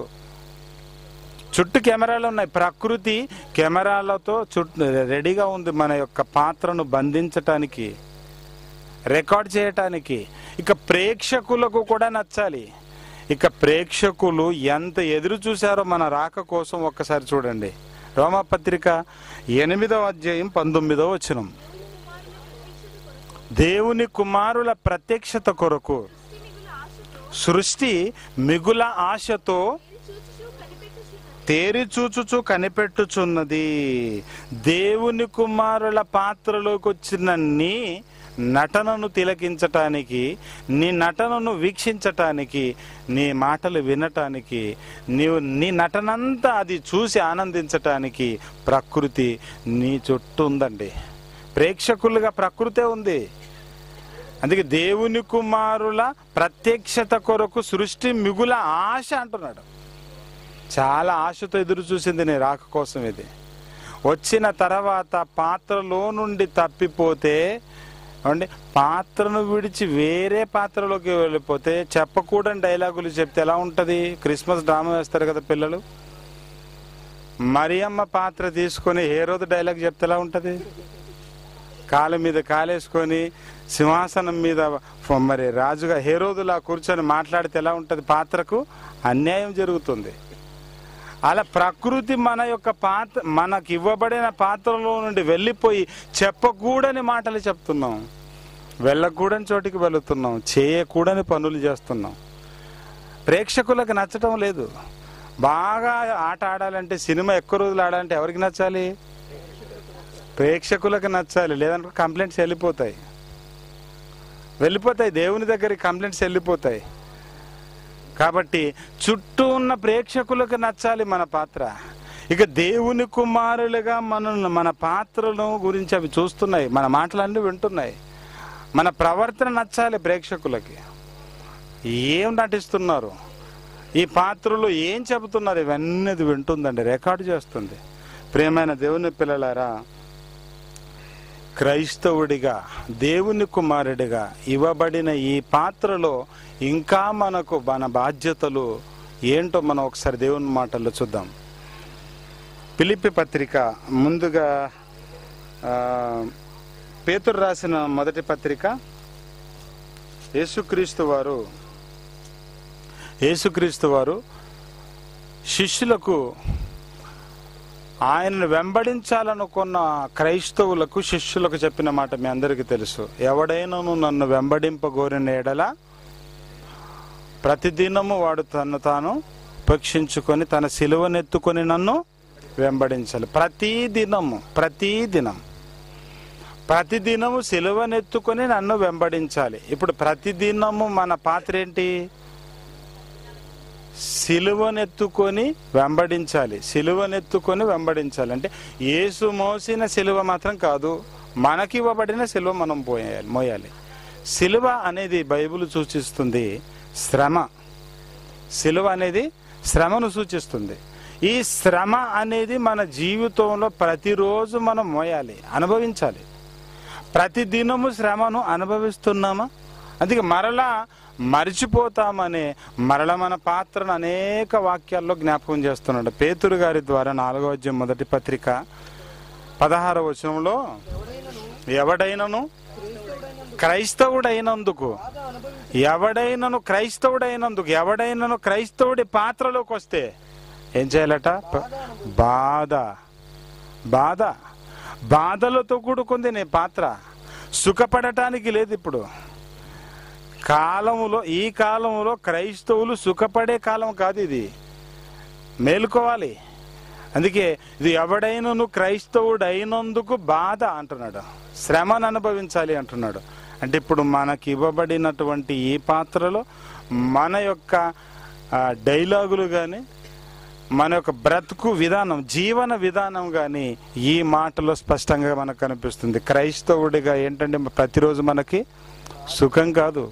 చుట్టూ కెమెరాలు ఉన్నాయి. ప్రకృతి కెమెరాలతో చుట్టూ రెడీగా ఉంది మన యొక్క పాత్రను బంధించటానికి, రికార్డ్ చేయటానికి. ఇక ప్రేక్షకులకు కూడా నచ్చాలి. ఇక ప్రేక్షకులు ఎంత ఎదురు చూశారో మన రాక కోసం ఒక్కసారి చూడండి. రోమాపత్రిక 8వ అధ్యాయం 19వ వచనం, దేవుని కుమారుల ప్రత్యక్షత కొరకు సృష్టి మిగుల ఆశతో తేరిచూచుచూ కనిపెట్టుచున్నది. దేవుని కుమారుల పాత్రలోకి వచ్చిన నీ నటనను తిలకించటానికి, నీ నటనను వీక్షించటానికి, నీ మాటలు వినటానికి, నీ నటనంతా అది చూసి ఆనందించటానికి ప్రకృతి నీ చుట్టూ ఉందండి. ప్రేక్షకులుగా ప్రకృతే ఉంది. అందుకే దేవుని కుమారుల ప్రత్యక్షత కొరకు సృష్టి మిగుల ఆశ అంటున్నాడు. చాలా ఆశతో ఎదురు చూసింది నీ రాక కోసం. ఇది వచ్చిన తర్వాత పాత్రలో నుండి తప్పిపోతే, అంటే పాత్రను విడిచి వేరే పాత్రలోకి వెళ్ళిపోతే, చెప్పకూడని డైలాగులు చెప్తే ఎలా ఉంటుంది? క్రిస్మస్ డ్రామా వేస్తారు కదా పిల్లలు, మరియమ్మ పాత్ర తీసుకొని హేరోదు డైలాగ్ చెప్తే ఎలా ఉంటుంది? కాలు మీద కాలేసుకొని సింహాసనం మీద మరి రాజుగా హేరోదులా కూర్చొని మాట్లాడితే ఎలా ఉంటుంది? పాత్రకు అన్యాయం జరుగుతుంది. అలా ప్రకృతి మన యొక్క పాత్ర, మనకి ఇవ్వబడిన పాత్రలో నుండి వెళ్ళిపోయి చెప్పకూడని మాటలు చెప్తున్నాం, వెళ్ళకూడని చోటికి వెళుతున్నాం, చేయకూడని పనులు చేస్తున్నాం. ప్రేక్షకులకు నచ్చటం లేదు. బాగా ఆట ఆడాలంటే, సినిమా ఎక్కువ రోజులు ఆడాలంటే ఎవరికి నచ్చాలి? ప్రేక్షకులకు నచ్చాలి. లేదంటే కంప్లైంట్స్ వెళ్ళిపోతాయి, వెళ్ళిపోతాయి. దేవుని దగ్గరికి కంప్లైంట్స్ వెళ్ళిపోతాయి. కాబట్టి చుట్టూ ఉన్న ప్రేక్షకులకు నచ్చాలి మన పాత్ర. ఇక దేవుని కుమారులుగా మన పాత్రను గురించి అవి చూస్తున్నాయి, మన మాటలన్నీ వింటున్నాయి. మన ప్రవర్తన నచ్చాలి ప్రేక్షకులకి. ఏం నటిస్తున్నారు, ఈ పాత్రలో ఏం చెబుతున్నారు, ఇవన్నీ వింటుందండి, రికార్డు చేస్తుంది. ప్రేమైన దేవుని పిల్లలారా, క్రైస్తవుడిగా, దేవుని కుమారుడిగా ఇవ్వబడిన ఈ పాత్రలో ఇంకా మనకు మన బాధ్యతలు ఏంటో మనం ఒకసారి దేవుని మాటల్లో చూద్దాం. ఫిలిప్పీ పత్రిక, ముందుగా పేతురు రాసిన మొదటి పత్రిక. యేసుక్రీస్తు వారు శిష్యులకు ఆయనను వెంబడించాలనుకున్న క్రైస్తవులకు శిష్యులకు చెప్పిన మాట మీ అందరికీ తెలుసు. ఎవడైనాను నన్ను వెంబడింపగోరిన ఎడల ప్రతిదినము వాడు తను తాను ఉపేక్షించుకొని తన సిలువనెత్తుకొని నన్ను వెంబడించాలి. ప్రతిదినము సిలువనెత్తుకొని నన్ను వెంబడించాలి. ఇప్పుడు ప్రతిదినము మన పాత్ర ఏంటి? సిలువనెత్తుకొని వెంబడించాలి. సిలువనెత్తుకొని వెంబడించాలి అంటే యేసు మోసిన సిలువ మాత్రం కాదు, మనకి ఇవ్వబడిన సిలువ మనం మోయాలి. సిలువ అనేది బైబిల్ సూచిస్తుంది శ్రమ. సిలువ అనేది శ్రమను సూచిస్తుంది. ఈ శ్రమ అనేది మన జీవితంలో ప్రతిరోజు మనం మోయాలి, అనుభవించాలి. ప్రతిదినము శ్రమను అనుభవిస్తున్నామా? అందుకే మరలా మరిచిపోతామనే మరల మన పాత్రను అనేక వాక్యాల్లో జ్ఞాపకం చేస్తున్నాడు. పేతురు గారి ద్వారా 4వ అధ్యాయం 1వ పత్రిక 16వ వచనంలో ఎవడైనను క్రైస్తవుడి పాత్రలోకి వస్తే ఏం చేయాలట? బాధలతో కూడుకుంది నీ పాత్ర. సుఖపడటానికి లేదు. ఇప్పుడు ఈ కాలంలో క్రైస్తవులు సుఖపడే కాలం కాదు, ఇది మేలుకోవాలి. అందుకే ఇది ఎవడైనను క్రైస్తవుడు అయినందుకు బాధ అంటున్నాడు, శ్రమను అనుభవించాలి అంటున్నాడు. అంటే ఇప్పుడు మనకి ఇవ్వబడినటువంటి ఈ పాత్రలో మన యొక్క డైలాగులు కానీ మన యొక్క బ్రతుకు విధానం, జీవన విధానం కానీ ఈ మాటలో స్పష్టంగా మనకు కనిపిస్తుంది. క్రైస్తవుడిగా ఏంటంటే ప్రతిరోజు మనకి సుఖం కాదు,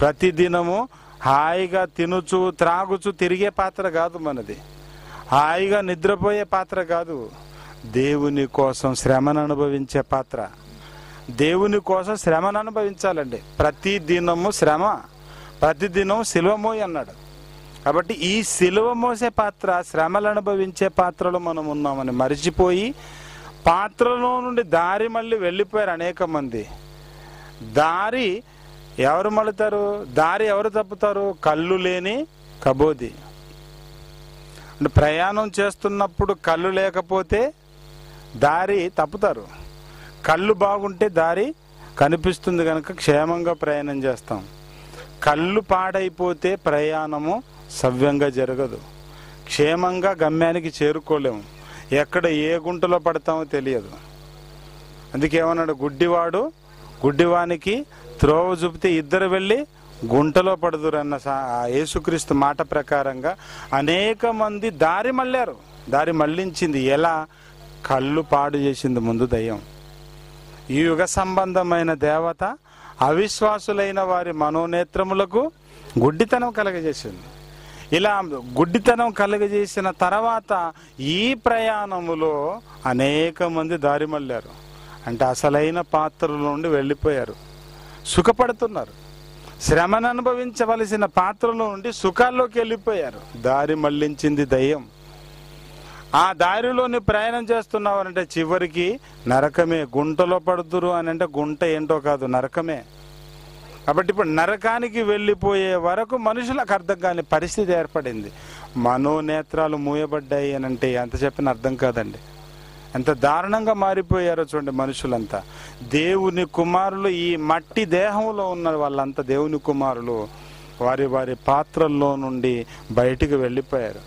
ప్రతిదినము హాయిగా తినుచు త్రాగుచు తిరిగే పాత్ర కాదు మనది, హాయిగా నిద్రపోయే పాత్ర కాదు. దేవుని కోసం శ్రమను అనుభవించే పాత్ర. దేవుని కోసం శ్రమను అనుభవించాలండి. ప్రతిదినము శ్రమ, ప్రతిదినం సిలువ మోయి అన్నాడు. కాబట్టి ఈ సిలువ మోసే పాత్ర, శ్రమలు అనుభవించే పాత్రలో మనం ఉన్నామని మరిచిపోయి పాత్రలో నుండి దారి మళ్ళీ వెళ్ళిపోయారు అనేక మంది. దారి ఎవరు మళ్ళుతారు? దారి ఎవరు తప్పుతారు? కళ్ళు లేని కబోది. ప్రయాణం చేస్తున్నప్పుడు కళ్ళు లేకపోతే దారి తప్పుతారు. కళ్ళు బాగుంటే దారి కనిపిస్తుంది కనుక క్షేమంగా ప్రయాణం చేస్తాం. కళ్ళు పాడైపోతే ప్రయాణము సవ్యంగా జరగదు, క్షేమంగా గమ్యానికి చేరుకోలేము, ఎక్కడ ఏ గుంటలో పడతామో తెలియదు. అందుకేమన్నాడు? గుడ్డివానికి త్రోవ చూపితే ఇద్దరు వెళ్ళి గుంటలో పడుదురన్న యేసుక్రీస్తు మాట ప్రకారంగా అనేక మంది దారి మళ్ళారు. దారి మళ్ళించింది ఎలా? కళ్ళు పాడు చేసింది ముందు దయ్యం. ఈ యుగ సంబంధమైన దేవత అవిశ్వాసులైన వారి మనోనేత్రములకు గుడ్డితనం కలగజేసింది. ఇలా గుడ్డితనం కలగజేసిన తర్వాత ఈ ప్రయాణములో అనేక మంది దారి మళ్ళారు. అంటే అసలైన పాత్రల నుండి వెళ్ళిపోయారు, సుఖపడుతున్నారు. శ్రమను అనుభవించవలసిన పాత్రలో నుండి సుఖాల్లోకి వెళ్ళిపోయారు. దారి మళ్ళించింది దయ్యం. ఆ దారిలోని ప్రయాణం చేస్తున్నావనంటే చివరికి నరకమే. గుంటలో పడుతురు అని అంటే గుంట ఏంటో కాదు, నరకమే. కాబట్టి ఇప్పుడు నరకానికి వెళ్ళిపోయే వరకు మనుషులకు అర్థం కాని పరిస్థితి ఏర్పడింది. మనోనేత్రాలు మూయబడ్డాయి అని అంటే ఎంత చెప్పినా అర్థం కాదండి. ఎంత దారుణంగా మారిపోయారో చూడండి మనుషులంతా. దేవుని కుమారులు, ఈ మట్టి దేహంలో ఉన్న వాళ్ళంతా దేవుని కుమారులు, వారి వారి పాత్రల్లో నుండి బయటికి వెళ్ళిపోయారు.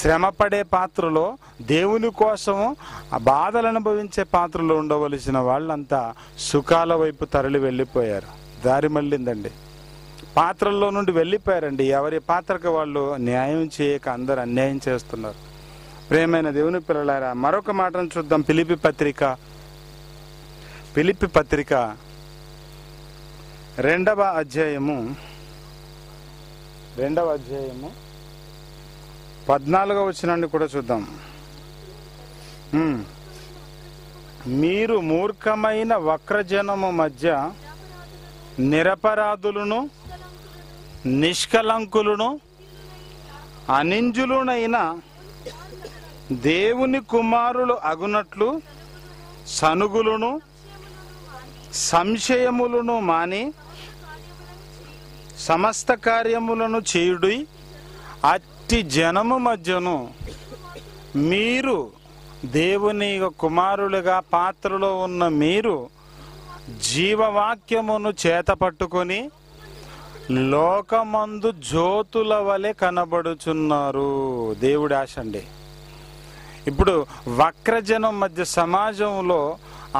శ్రమపడే పాత్రలో, దేవుని కోసము బాధలు అనుభవించే పాత్రలో ఉండవలసిన వాళ్ళంతా సుఖాల వైపు తరలి వెళ్ళిపోయారు. దారి మళ్ళిందండి, పాత్రల్లో నుండి వెళ్ళిపోయారండి. ఎవరి పాత్రకు వాళ్ళు న్యాయం చేయక అందరు అన్యాయం చేస్తున్నారు. ప్రేమైన దేవుని పిల్లలారా, మరొక మాటను చూద్దాం. ఫిలిప్పి పత్రిక 2వ అధ్యాయము 14వ వచనాన్ని కూడా చూద్దాం. మీరు మూర్ఖమైన వక్రజనము మధ్య నిరపరాధులను నిష్కలంకులను అనింజులునైన దేవుని కుమారులు అగునట్లు సనుగులను సంశయములను మాని సమస్త కార్యములను చేయుడి ఇట్టి జనము మధ్యను మీరు దేవుని కుమారులుగా పాత్రలో ఉన్న మీరు జీవవాక్యమును చేత పట్టుకొని లోకమందు జ్యోతుల వలె కనబడుచున్నారు. దేవుడి ఆశ అండి. ఇప్పుడు వక్రజనం మధ్య సమాజంలో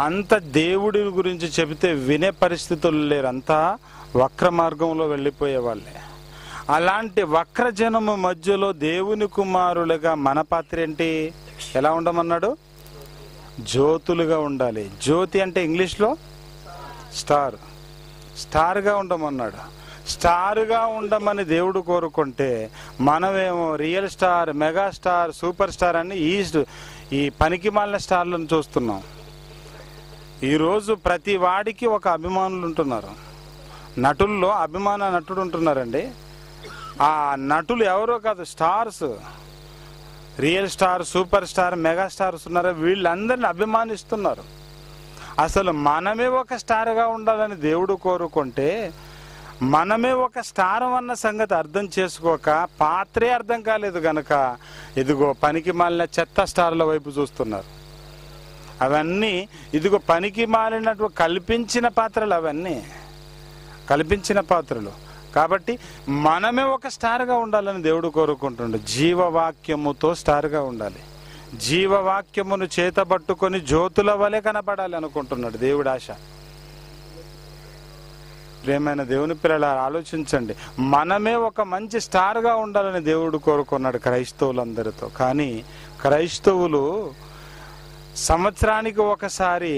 అంత దేవుడి గురించి చెబితే వినే పరిస్థితులు లేరు, అంతా వక్ర మార్గంలో వెళ్ళిపోయే వాళ్ళే. అలాంటి వక్రజనము మధ్యలో దేవుని కుమారులుగా మన పాత్ర ఏంటి, ఎలా ఉండమన్నాడు? జ్యోతులుగా ఉండాలి. జ్యోతి అంటే ఇంగ్లీష్లో స్టార్, స్టార్గా ఉండమన్నాడు. స్టార్గా ఉండమని దేవుడు కోరుకుంటే మనమేమో real star, mega star, super star అని ఈ పనికి మాలిన స్టార్లను చూస్తున్నాం. ఈరోజు ప్రతి వాడికి ఒక అభిమానులు ఉంటున్నారు. నటుల్లో అభిమాన నటుడు ఉంటున్నారండి. ఆ నటులు ఎవరో కాదు, stars, real star, super star, mega stars ఉన్నారో వీళ్ళందరిని అభిమానిస్తున్నారు. అసలు మనమే ఒక స్టార్గా ఉండాలని దేవుడు కోరుకుంటే మనమే ఒక స్టారం అన్న సంగతి అర్థం చేసుకోక పాత్రే అర్థం కాలేదు గనక ఇదిగో పనికి మాలిన చెత్త స్టార్ల వైపు చూస్తున్నారు. అవన్నీ ఇదిగో పనికి మాలినట్టు కల్పించిన పాత్రలు, అవన్నీ కల్పించిన పాత్రలు. కాబట్టి మనమే ఒక స్టార్గా ఉండాలని దేవుడు కోరుకుంటుండు. జీవవాక్యముతో స్టార్గా ఉండాలి, జీవవాక్యమును చేతబట్టుకొని జ్యోతుల వలె కనబడాలి అనుకుంటున్నాడు దేవుడి ఆశ. ప్రేమైన దేవుని పిల్లలారా ఆలోచించండి, మనమే ఒక మంచి స్టార్గా ఉండాలని దేవుడు కోరుకున్నాడు క్రైస్తవులందరితో. కానీ క్రైస్తవులు సంవత్సరానికి ఒకసారి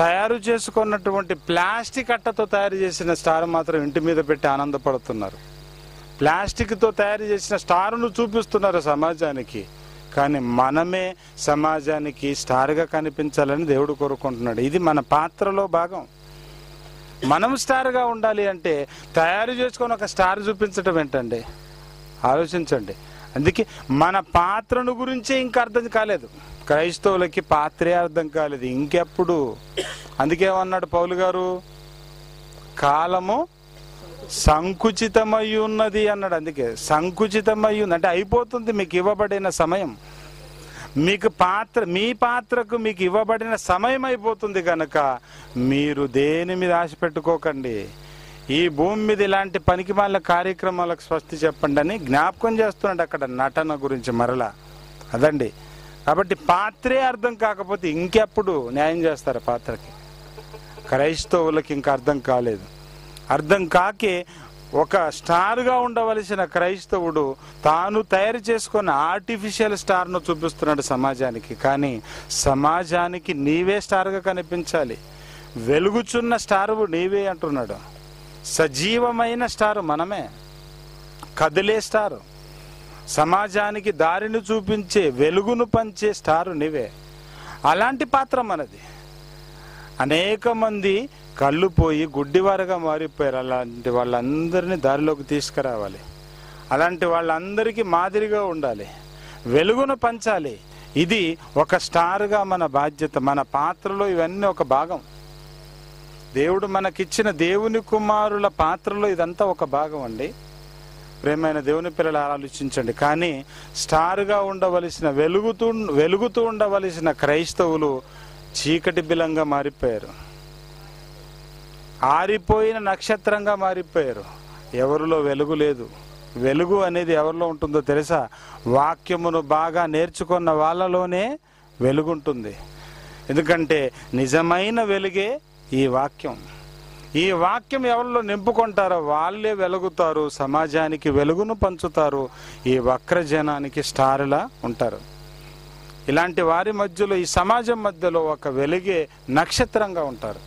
తయారు చేసుకున్నటువంటి ప్లాస్టిక్ అట్టతో తయారు చేసిన స్టార్ మాత్రం ఇంటి మీద పెట్టి ఆనందపడుతున్నారు. ప్లాస్టిక్తో తయారు చేసిన స్టార్ను చూపిస్తున్నారు సమాజానికి. కానీ మనమే సమాజానికి స్టార్గా కనిపించాలని దేవుడు కోరుకుంటున్నాడు. ఇది మన పాత్రలో భాగం. మనం స్టార్గా ఉండాలి అంటే తయారు చేసుకొని ఒక స్టార్ చూపించడం ఏంటండి, ఆలోచించండి. అందుకే మన పాత్రను గురించే ఇంకా అర్థం కాలేదు క్రైస్తవులకి, పాత్రే అర్థం కాలేదు ఇంకెప్పుడు. అందుకేమన్నాడు పౌలు గారు, కాలము సంకుచితమై ఉన్నది అన్నాడు. అందుకే సంకుచితమై ఉంది అంటే అయిపోతుంది మీకు ఇవ్వబడిన సమయం, మీకు పాత్ర, మీ పాత్రకు మీకు ఇవ్వబడిన సమయం అయిపోతుంది. కనుక మీరు దేని మీద ఆశ పెట్టుకోకండి, ఈ భూమి మీద ఇలాంటి పనికి మాలిన కార్యక్రమాలకు స్వస్తి చెప్పండి అని జ్ఞాపకం చేస్తున్నాడు అక్కడ నటన గురించి మరలా. అదండి, కాబట్టి పాత్రే అర్థం కాకపోతే ఇంకెప్పుడు న్యాయం చేస్తారు పాత్రకి? క్రైస్తవులకి ఇంకా అర్థం కాలేదు. అర్థం కాకే ఒక స్టార్గా ఉండవలసిన క్రైస్తవుడు తాను తయారు చేసుకున్న ఆర్టిఫిషియల్ స్టార్ను చూపిస్తున్నాడు సమాజానికి. కానీ సమాజానికి నీవే స్టార్గా కనిపించాలి. వెలుగుచున్న స్టార్ నీవే అంటున్నాడు. సజీవమైన స్టార్ మనమే, కదిలే స్టార్, సమాజానికి దారిని చూపించే, వెలుగును పంచే స్టార్ నీవే. అలాంటి పాత్ర మనది. అనేక మంది కళ్ళు పోయి గుడ్డివారుగా మారిపోయారు. అలాంటి వాళ్ళందరినీ దారిలోకి తీసుకురావాలి. అలాంటి వాళ్ళందరికీ మాదిరిగా ఉండాలి, వెలుగును పంచాలి. ఇది ఒక స్టార్గా మన బాధ్యత, మన పాత్రలో ఇవన్నీ ఒక భాగం. దేవుడు మనకిచ్చిన దేవుని కుమారుల పాత్రలో ఇదంతా ఒక భాగం అండి. ప్రేమైన దేవుని పిల్లలు ఆలోచించండి. కానీ స్టార్గా ఉండవలసిన, వెలుగుతూ ఉండవలసిన క్రైస్తవులు చీకటి బిలంగా మారిపోయారు, ఆరిపోయిన నక్షత్రంగా మారిపోయారు. ఎవరిలో వెలుగు లేదు. వెలుగు అనేది ఎవరిలో ఉంటుందో తెలుసా? వాక్యమును బాగా నేర్చుకున్న వాళ్ళలోనే వెలుగుంటుంది. ఎందుకంటే నిజమైన వెలుగే ఈ వాక్యం. ఈ వాక్యం ఎవరిలో నింపుకుంటారో వాళ్ళే వెలుగుతారు, సమాజానికి వెలుగును పంచుతారు, ఈ వక్రజనానికి స్టార్లా ఉంటారు. ఇలాంటి వారి మధ్యలో, ఈ సమాజం మధ్యలో ఒక వెలుగే నక్షత్రంగా ఉంటారు.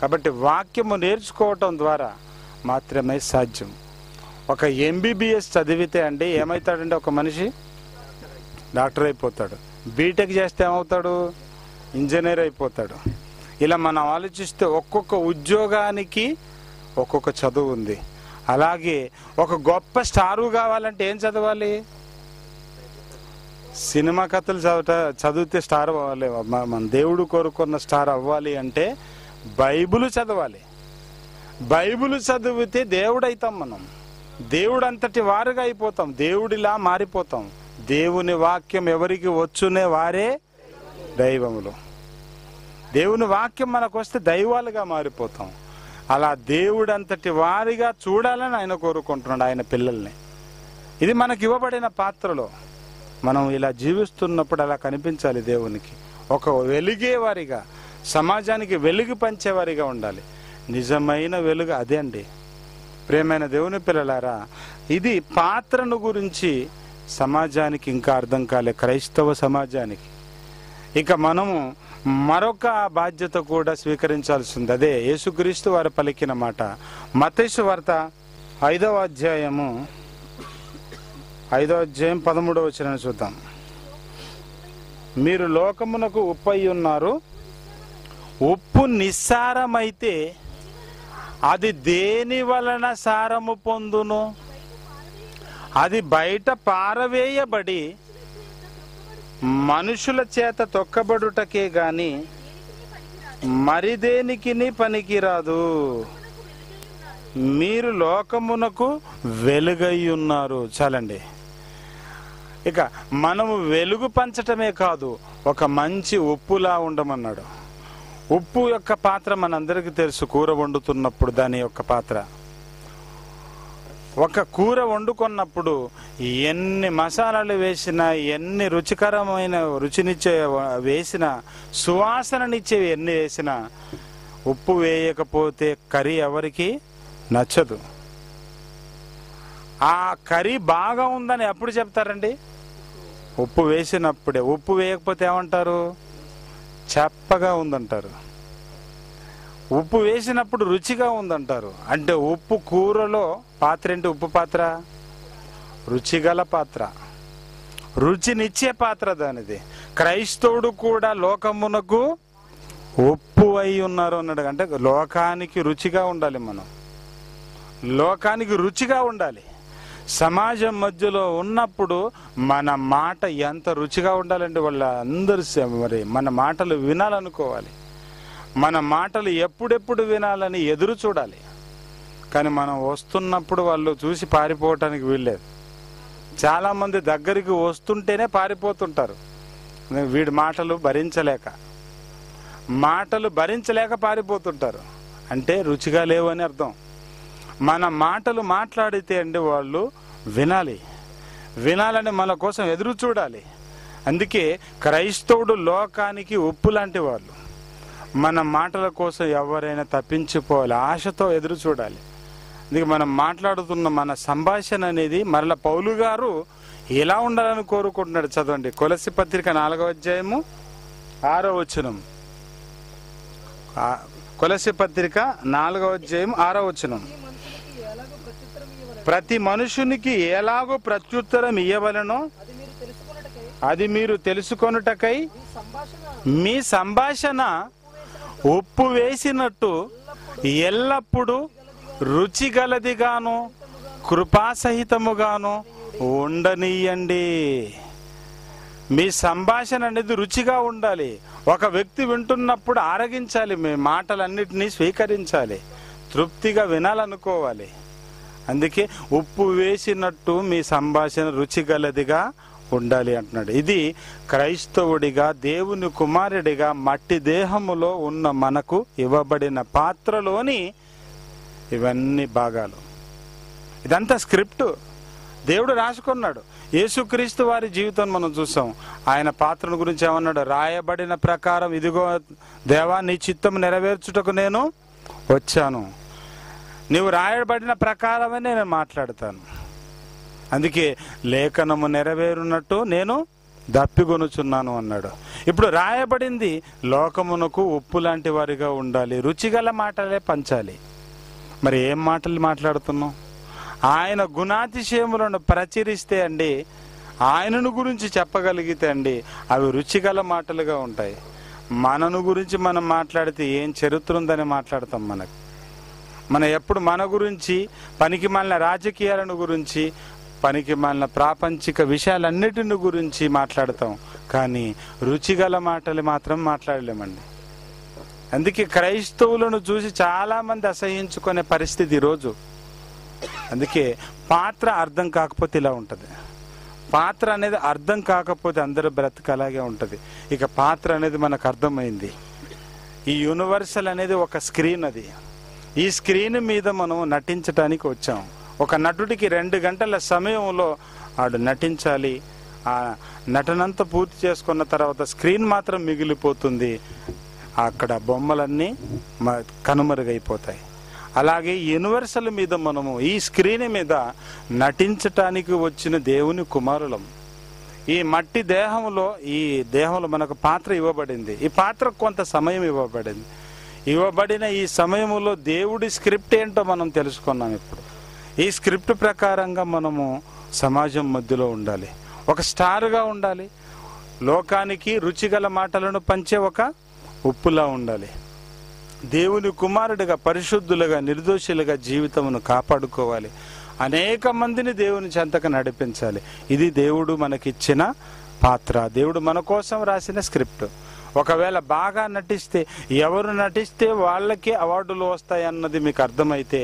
కాబట్టి వాక్యము నేర్చుకోవటం ద్వారా మాత్రమే సాధ్యం. ఒక ఎంబీబీఎస్ చదివితే అండి ఏమవుతాడంటే ఒక మనిషి డాక్టర్ అయిపోతాడు, బీటెక్ చేస్తే ఏమవుతాడు, ఇంజనీర్ అయిపోతాడు. ఇలా మనం ఆలోచిస్తే ఒక్కొక్క ఉద్యోగానికి ఒక్కొక్క చదువు ఉంది. అలాగే ఒక గొప్ప స్టారు కావాలంటే ఏం చదవాలి? సినిమా కథలు చదివితే స్టార్ అవ్వాలి. మన దేవుడు కోరుకున్న స్టార్ అవ్వాలి అంటే బైబిల్ చదవాలి. బైబిల్ చదివితే దేవుడైతాం మనం. దేవుడంతటి వారుగా అయిపోతాం, దేవుడిలా మారిపోతాం. దేవుని వాక్యం ఎవరికి వచ్చునే వారే దైవములు. దేవుని వాక్యం మనకు వస్తే దైవాలుగా మారిపోతాం. అలా దేవుడంతటి వారిగా చూడాలని ఆయన కోరుకుంటున్నాడు ఆయన పిల్లల్ని. ఇది మనకి ఇవ్వబడిన పాత్రలో మనం ఇలా జీవిస్తున్నప్పుడు అలా కనిపించాలి దేవునికి. ఒక వెలిగేవారిగా, సమాజానికి వెలుగు పంచేవారిగా ఉండాలి. నిజమైన వెలుగు అదే అండి ప్రేమైన దేవుని పిల్లలారా. ఇది పాత్రను గురించి సమాజానికి ఇంకా అర్థం కాలే, క్రైస్తవ సమాజానికి. ఇక మనము మరొక బాధ్యత కూడా స్వీకరించాల్సింది, అదే యేసుక్రీస్తు వారు పలికిన మాట. మత్తయి వార్త 5వ అధ్యాయం 13వ వచనాన్ని చూద్దాం. మీరు లోకమునకు ఉప్పు అయి ఉన్నారు. ఉప్పు నిస్సారమైతే అది దేని వలన సారము పొందును? అది బయట పారవేయబడి మనుషుల చేత తొక్కబడుటకే గాని మరిదేనికి పనికిరాదు. మీరు లోకమునకు వెలుగై ఉన్నారు. చాలండి. ఇక మనము వెలుగు పంచటమే కాదు, ఒక మంచి ఉప్పులా ఉండమన్నాడు. ఉప్పు యొక్క పాత్ర మనందరికీ తెలుసు. కూర వండుతున్నప్పుడు దాని యొక్క పాత్ర, ఒక కూర వండుకున్నప్పుడు ఎన్ని మసాలాలు వేసినా, ఎన్ని రుచికరమైన రుచినిచ్చే వేసినా, సువాసననిచ్చేవి ఎన్ని వేసినా, ఉప్పు వేయకపోతే కర్రీ ఎవరికి నచ్చదు. ఆ కర్రీ బాగా ఉందని అప్పుడు చెప్తారండి, ఉప్పు వేసినప్పుడే. ఉప్పు వేయకపోతే ఏమంటారు? చప్పగా ఉందంటారు. ఉప్పు వేసినప్పుడు రుచిగా ఉందంటారు. అంటే ఉప్పు కూరలో పాత్ర ఏంటి? ఉప్పు పాత్ర రుచిగల పాత్ర, రుచినిచ్చే పాత్ర దానిది. క్రైస్తవుడు కూడా లోకమునకు ఉప్పు అయి ఉన్నారు అన్నాడు. అంటే లోకానికి రుచిగా ఉండాలి మనం, లోకానికి రుచిగా ఉండాలి. సమాజం మధ్యలో ఉన్నప్పుడు మన మాట ఎంత రుచిగా ఉండాలంటే వాళ్ళందరూ మరి మన మాటలు వినాలనుకోవాలి. మన మాటలు ఎప్పుడెప్పుడు వినాలని ఎదురు చూడాలి. కానీ మనం వస్తున్నప్పుడు వాళ్ళు చూసి పారిపోవటానికి వీల్లేదు. చాలామంది దగ్గరికి వస్తుంటేనే పారిపోతుంటారు, వీడి మాటలు భరించలేక పారిపోతుంటారు. అంటే రుచిగా లేవు అని అర్థం. మన మాటలు మాట్లాడితే అండి వాళ్ళు వినాలని మన కోసం ఎదురు చూడాలి. అందుకే క్రైస్తవుడు లోకానికి ఉప్పు లాంటి వాళ్ళు. మన మాటల కోసం ఎవరైనా తప్పించిపోవాలి, ఆశతో ఎదురు చూడాలి. అందుకే మనం మాట్లాడుతున్న మన సంభాషణ అనేది మరలా పౌలు గారు ఎలా ఉండాలని కోరుకుంటున్నాడు. చదవండి కొలస్సీ పత్రిక 4వ అధ్యాయము 6వ వచనం. కొలస్సీ పత్రిక 4వ అధ్యాయం 6వ వచనం. ప్రతి మనుషునికి ఎలాగో ప్రత్యుత్తరం ఇవ్వవలెనో అది మీరు తెలుసుకొనుటకై మీ సంభాషణ ఉప్పు వేసినట్టు ఎల్లప్పుడూ రుచిగలదిగాను కృపాసహితముగాను ఉండనియండి. మీ సంభాషణ అనేది రుచిగా ఉండాలి. ఒక వ్యక్తి వింటున్నప్పుడు ఆరగించాలి, మీ మాటలన్నిటినీ స్వీకరించాలి, తృప్తిగా వినాలనుకోవాలి. అందుకే ఉప్పు వేసినట్టు మీ సంభాషణ రుచిగలదిగా ఉండాలి అంటున్నాడు. ఇది క్రైస్తవుడిగా, దేవుని కుమారుడిగా, మట్టి దేహములో ఉన్న మనకు ఇవ్వబడిన పాత్రలోని ఇవన్నీ భాగాలు. ఇదంతా స్క్రిప్టు దేవుడు రాసుకున్నాడు. యేసుక్రీస్తు వారి జీవితం మనం చూసాం. ఆయన పాత్రను గురించి ఏమన్నాడు? రాయబడిన ప్రకారం ఇదిగో దేవా, నీ చిత్తం నెరవేర్చుటకు నేను వచ్చాను. నీవు రాయబడిన ప్రకారమే నేను మాట్లాడతాను. అందుకే లేఖనము నెరవేరున్నట్టు నేను దప్పిగొనుచున్నాను అన్నాడు. ఇప్పుడు రాయబడింది లోకమునకు ఉప్పు లాంటి వారిగా ఉండాలి, రుచిగల మాటలే పంచాలి. మరి ఏం మాటలు మాట్లాడుతున్నాం? ఆయన గుణాతిశయములను ప్రచురిస్తే అండి, ఆయనను గురించి చెప్పగలిగితే అండి, అవి రుచిగల మాటలుగా ఉంటాయి. మనను గురించి మనం మాట్లాడితే ఏం చరిత్ర ఉందని మాట్లాడతాం. మనకు మనం ఎప్పుడు మన గురించి, పనికి మాలిన రాజకీయాలను గురించి, పనికి మాలిన ప్రాపంచిక విషయాలన్నిటిని గురించి మాట్లాడతాం, కానీ రుచిగల మాటలు మాత్రం మాట్లాడలేమండి. అందుకే క్రైస్తవులను చూసి చాలామంది అసహించుకునే పరిస్థితి ఈరోజు. अंके पात्र अर्थं काकपोते इला उंटदि पात्र अनेदि अर्थं काकपोते अंदर ब्रतकलागे उंटदि इक पात्र अनेदि मनकु अर्थमैंदी ई यूनिवर्सल अनेदि ओक स्क्रीन अदि ई स्क्रीन मीद मनं नटिंचडानिकि वच्चां ओक नटुडिकि 2 गंटल समयंलो आडु नटिंचाली आ नटनंता पूर्ति चेसुकुन्न तर्वात स्क्रीन मात्रं मिगिलिपोतुंदी అక్కడ బొమ్మలన్నీ కనుమరుగైపోతాయి అలాగే యూనివర్సల్ మీద మనము ఈ స్క్రీన్ మీద నటించడానికి వచ్చిన దేవుని కుమారులం ఈ మట్టి దేహంలో ఈ దేహంలో మనకు పాత్ర ఇవ్వబడింది ఈ పాత్రకు కొంత సమయం ఇవ్వబడింది ఇవ్వబడిన ఈ సమయములో దేవుడి స్క్రిప్ట్ ఏంటో మనం తెలుసుకున్నాం ఇప్పుడు ఈ స్క్రిప్ట్ ప్రకారంగా మనము సమాజం మధ్యలో ఉండాలి ఒక స్టార్ గా ఉండాలి లోకానికి రుచిగల మాటలను పంచే ఒక ఉప్పులా ఉండాలి దేవుని కుమారుడిగా పరిశుద్ధులుగా నిర్దోషులుగా జీవితమును కాపాడుకోవాలి అనేక మందిని దేవుని చెంతకు నడిపించాలి ఇది దేవుడు మనకి ఇచ్చిన పాత్ర దేవుడు మన కోసం రాసిన స్క్రిప్ట్ ఒకవేళ బాగా నటిస్తే ఎవరు నటిస్తే వాళ్ళకి అవార్డులు వస్తాయి అన్నది మీకు అర్థమైతే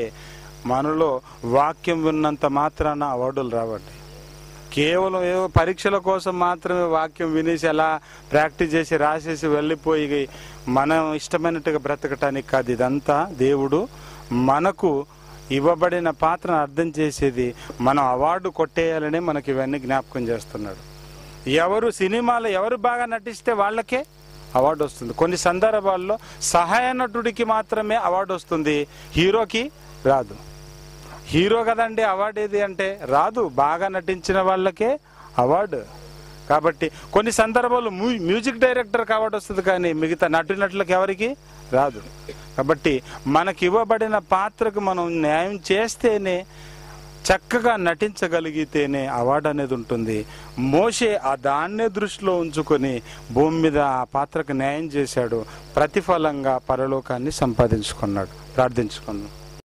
మనలో వాక్యం విన్నంత మాత్రాన అవార్డులు రావండి కేవలం ఏదో పరీక్షల కోసం మాత్రమే వాక్యం వినేసి అలా ప్రాక్టీస్ చేసి రాసేసి వెళ్ళిపోయి మనం ఇష్టమైనట్టుగా బ్రతకటానికి కాదు ఇదంతా దేవుడు మనకు ఇవ్వబడిన పాత్రను అర్థం చేసేది మనం అవార్డు కొట్టేయాలనే మనకి ఇవన్నీ జ్ఞాపకం చేస్తున్నాడు ఎవరు సినిమాలో ఎవరు బాగా నటిస్తే వాళ్ళకే అవార్డు వస్తుంది కొన్ని సందర్భాల్లో సహాయ నటుడికి మాత్రమే అవార్డు వస్తుంది హీరోకి రాదు హీరో కదండి అవార్డు ఏది అంటే రాదు బాగా నటించిన వాళ్ళకే అవార్డు కాబట్టి కొన్ని సందర్భాల్లో మ్యూజిక్ డైరెక్టర్ అవార్డు వస్తుంది కానీ మిగతా నటునట్లకి ఎవరికి రాదు కాబట్టి మనకి ఇవ్వబడిన పాత్రకు మనం న్యాయం చేస్తేనే చక్కగా నటించగలిగితేనే అవార్డు అనేది ఉంటుంది మోషే ఆ దాన్నే దృష్టిలో ఉంచుకొని భూమి మీద ఆ పాత్రకు న్యాయం చేశాడు ప్రతిఫలంగా పరలోకాన్ని సంపాదించుకున్నాడు ప్రార్థించుకున్నాడు